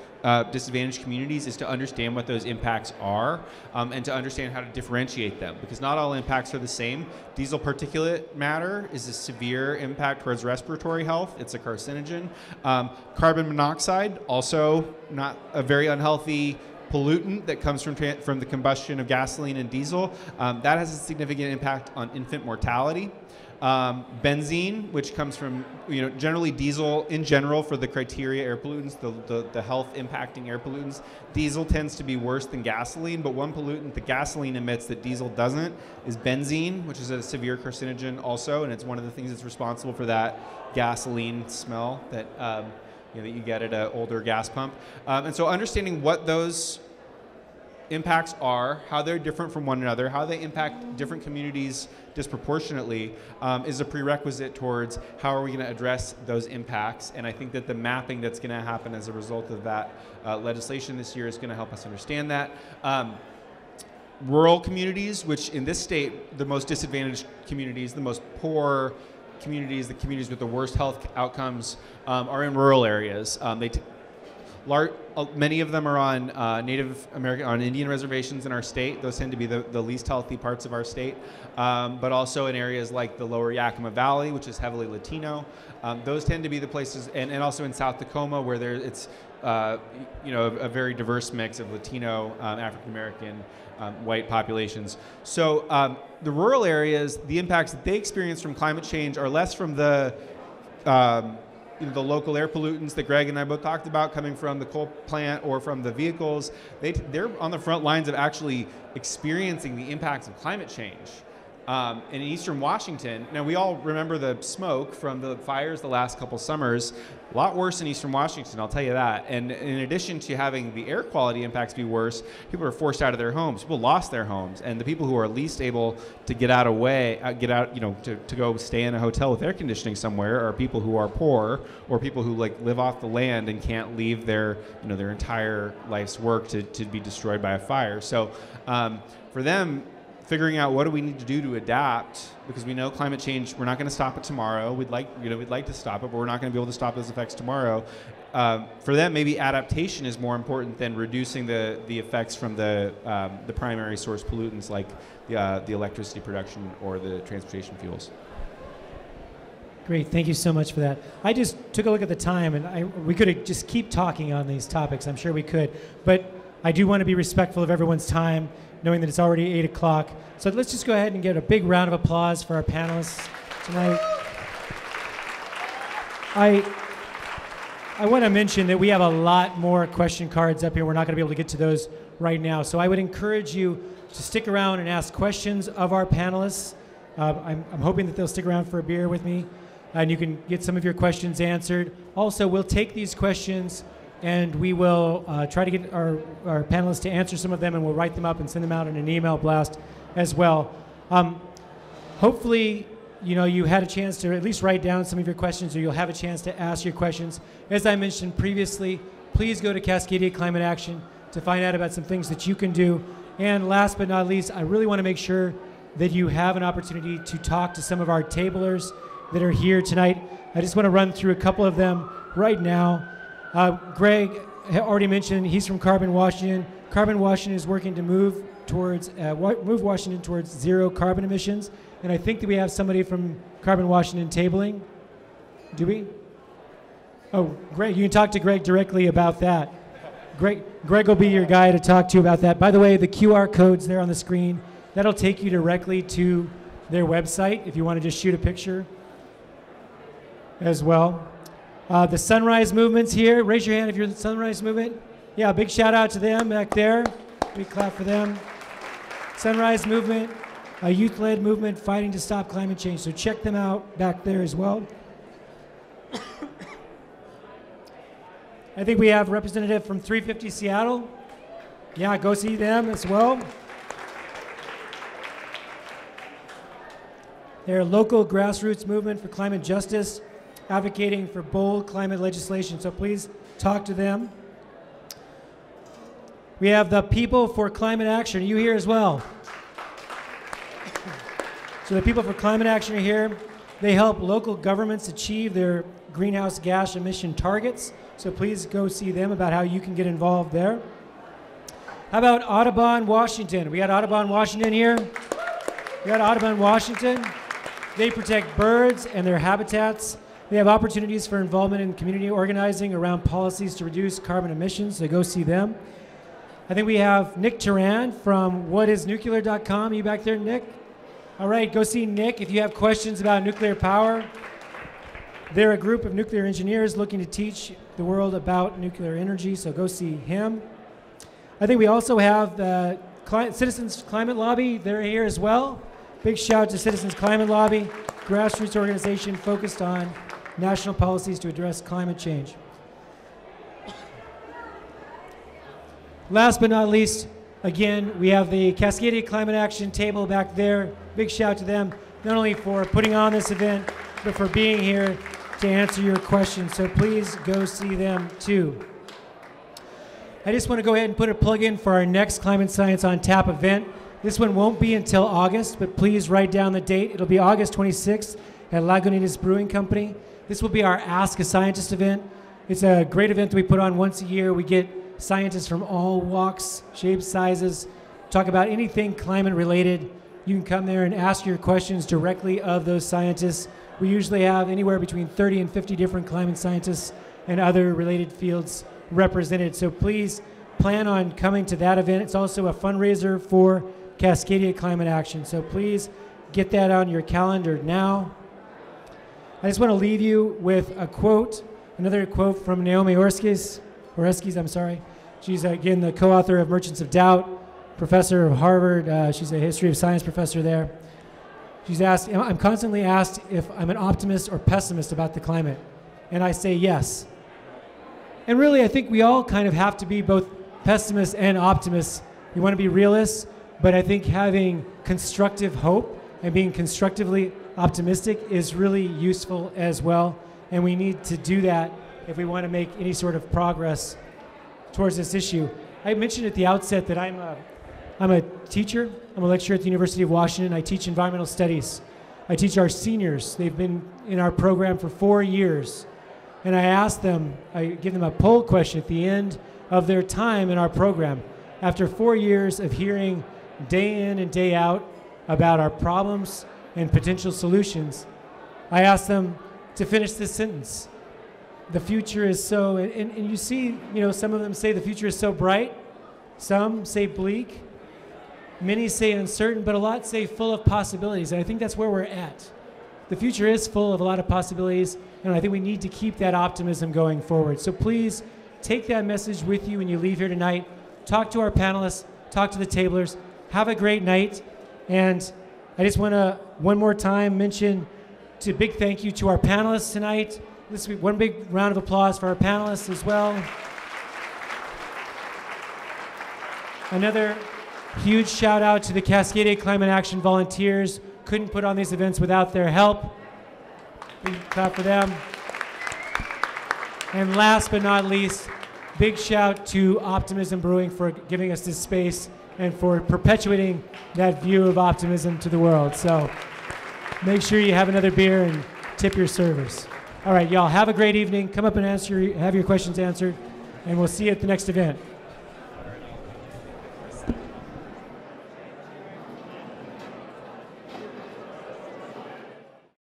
disadvantaged communities is to understand what those impacts are and to understand how to differentiate them, because not all impacts are the same. Diesel particulate matter is a severe impact towards respiratory health. It's a carcinogen. Carbon monoxide, also not a very unhealthy pollutant that comes from the combustion of gasoline and diesel. That has a significant impact on infant mortality. Benzene, which comes from, generally diesel in general for the criteria air pollutants, the health impacting air pollutants. Diesel tends to be worse than gasoline, but one pollutant that gasoline emits that diesel doesn't is benzene, which is a severe carcinogen also, and it's one of the things that's responsible for that gasoline smell that, that you get at an older gas pump. And so understanding what those impacts are, how they're different from one another, how they impact different communities disproportionately is a prerequisite towards how are we going to address those impacts. And I think that the mapping that's going to happen as a result of that legislation this year is going to help us understand that. Rural communities, which in this state, the most disadvantaged communities, the most poor communities, the communities with the worst health outcomes are in rural areas. Many of them are on Native American, on Indian reservations in our state. Those tend to be the least healthy parts of our state, but also in areas like the lower Yakima Valley, which is heavily Latino. Those tend to be the places, and also in South Tacoma, where it's a very diverse mix of Latino, African American, white populations. So the rural areas, the impacts that they experience from climate change are less from the local air pollutants that Greg and I both talked about coming from the coal plant or from the vehicles. They're on the front lines of actually experiencing the impacts of climate change. In Eastern Washington, now we all remember the smoke from the fires the last couple summers, a lot worse in Eastern Washington, I'll tell you that. And in addition to having the air quality impacts be worse, people are forced out of their homes, people lost their homes, and the people who are least able to get out, to go stay in a hotel with air conditioning somewhere are people who are poor or people who live off the land and can't leave their, their entire life's work to be destroyed by a fire. So for them, figuring out what do we need to do to adapt, because we know climate change, we're not going to stop it tomorrow. We'd like to stop it, but we're not going to be able to stop those effects tomorrow. For them, maybe adaptation is more important than reducing the effects from the primary source pollutants like the electricity production or the transportation fuels. Great, thank you so much for that. I just took a look at the time, and we could just keep talking on these topics. I'm sure we could, but I do want to be respectful of everyone's time, knowing that it's already 8 o'clock. So let's just go ahead and get a big round of applause for our panelists tonight. I want to mention that we have a lot more question cards up here. We're not going to be able to get to those right now. So I would encourage you to stick around and ask questions of our panelists. I'm hoping that they'll stick around for a beer with me, and you can get some of your questions answered. Also, we'll take these questions and we will try to get our panelists to answer some of them, and we'll write them up and send them out in an email blast as well. Hopefully, you had a chance to at least write down some of your questions, or you'll have a chance to ask your questions. As I mentioned previously, please go to Cascadia Climate Action to find out about some things that you can do. And last but not least, I really want to make sure that you have an opportunity to talk to some of our tablers that are here tonight. I just want to run through a couple of them right now. Greg already mentioned he's from Carbon Washington. Carbon Washington is working to move towards move Washington towards zero carbon emissions. And I think that we have somebody from Carbon Washington tabling. Do we? Oh, Greg, you can talk to Greg directly about that. Greg will be your guy to talk to about that. By the way, the QR code's there on the screen. That'll take you directly to their website if you want to just shoot a picture as well. The Sunrise Movement's here. Raise your hand if you're the Sunrise Movement. Yeah, big shout out to them back there. Big clap for them. Sunrise Movement, a youth-led movement fighting to stop climate change. So check them out back there as well. I think we have a representative from 350 Seattle. Yeah, go see them as well. They're a local grassroots movement for climate justice, advocating for bold climate legislation, so please talk to them. We have the People for Climate Action. Are you here as well? So the People for Climate Action are here. They help local governments achieve their greenhouse gas emission targets, so please go see them about how you can get involved there. How about Audubon Washington? We got Audubon Washington here. We got Audubon Washington. They protect birds and their habitats. They have opportunities for involvement in community organizing around policies to reduce carbon emissions, so go see them. I think we have Nick Turan from whatisnuclear.com. Are you back there, Nick? All right, go see Nick if you have questions about nuclear power. They're a group of nuclear engineers looking to teach the world about nuclear energy, so go see him. I think we also have the Citizens Climate Lobby. They're here as well. Big shout out to Citizens Climate Lobby, grassroots organization focused on national policies to address climate change. Last but not least, again, we have the Cascadia Climate Action table back there. Big shout out to them, not only for putting on this event, but for being here to answer your questions. So please go see them too. I just want to go ahead and put a plug in for our next Climate Science on Tap event. This one won't be until August, but please write down the date. It'll be August 26th at Lagunitas Brewing Company. This will be our Ask a Scientist event. It's a great event that we put on once a year. We get scientists from all walks, shapes, sizes, talk about anything climate related. You can come there and ask your questions directly of those scientists. We usually have anywhere between 30 and 50 different climate scientists and other related fields represented. So please plan on coming to that event. It's also a fundraiser for Cascadia Climate Action. So please get that on your calendar now. I just want to leave you with a quote, another quote from Naomi Oreskes. She's, again, the co-author of Merchants of Doubt, professor of Harvard. She's a history of science professor there. She's asked, I'm constantly asked if I'm an optimist or pessimist about the climate, and I say yes. And really, I think we all kind of have to be both pessimists and optimists. You want to be realists, but I think having constructive hope and being constructively optimistic is really useful as well, and we need to do that if we want to make any sort of progress towards this issue. I mentioned at the outset that I'm a teacher. I'm a lecturer at the University of Washington. I teach environmental studies. I teach our seniors. They've been in our program for 4 years. And I ask them, I give them a poll question at the end of their time in our program. After 4 years of hearing day in and day out about our problems and potential solutions, I ask them to finish this sentence. The future is so, and you see, you know, some of them say the future is so bright, some say bleak, many say uncertain, but a lot say full of possibilities, and I think that's where we're at. The future is full of a lot of possibilities, and I think we need to keep that optimism going forward. So please take that message with you when you leave here tonight. Talk to our panelists, talk to the tablers, have a great night, and I just want to one more time mention a big thank you to our panelists tonight. This week, one big round of applause for our panelists as well. Another huge shout out to the Cascadia Climate Action volunteers. Couldn't put on these events without their help. Big clap for them. And last but not least, big shout to Optimism Brewing for giving us this space and for perpetuating that view of optimism to the world. So make sure you have another beer and tip your servers. All right, y'all, have a great evening. Come up and have your questions answered, and we'll see you at the next event.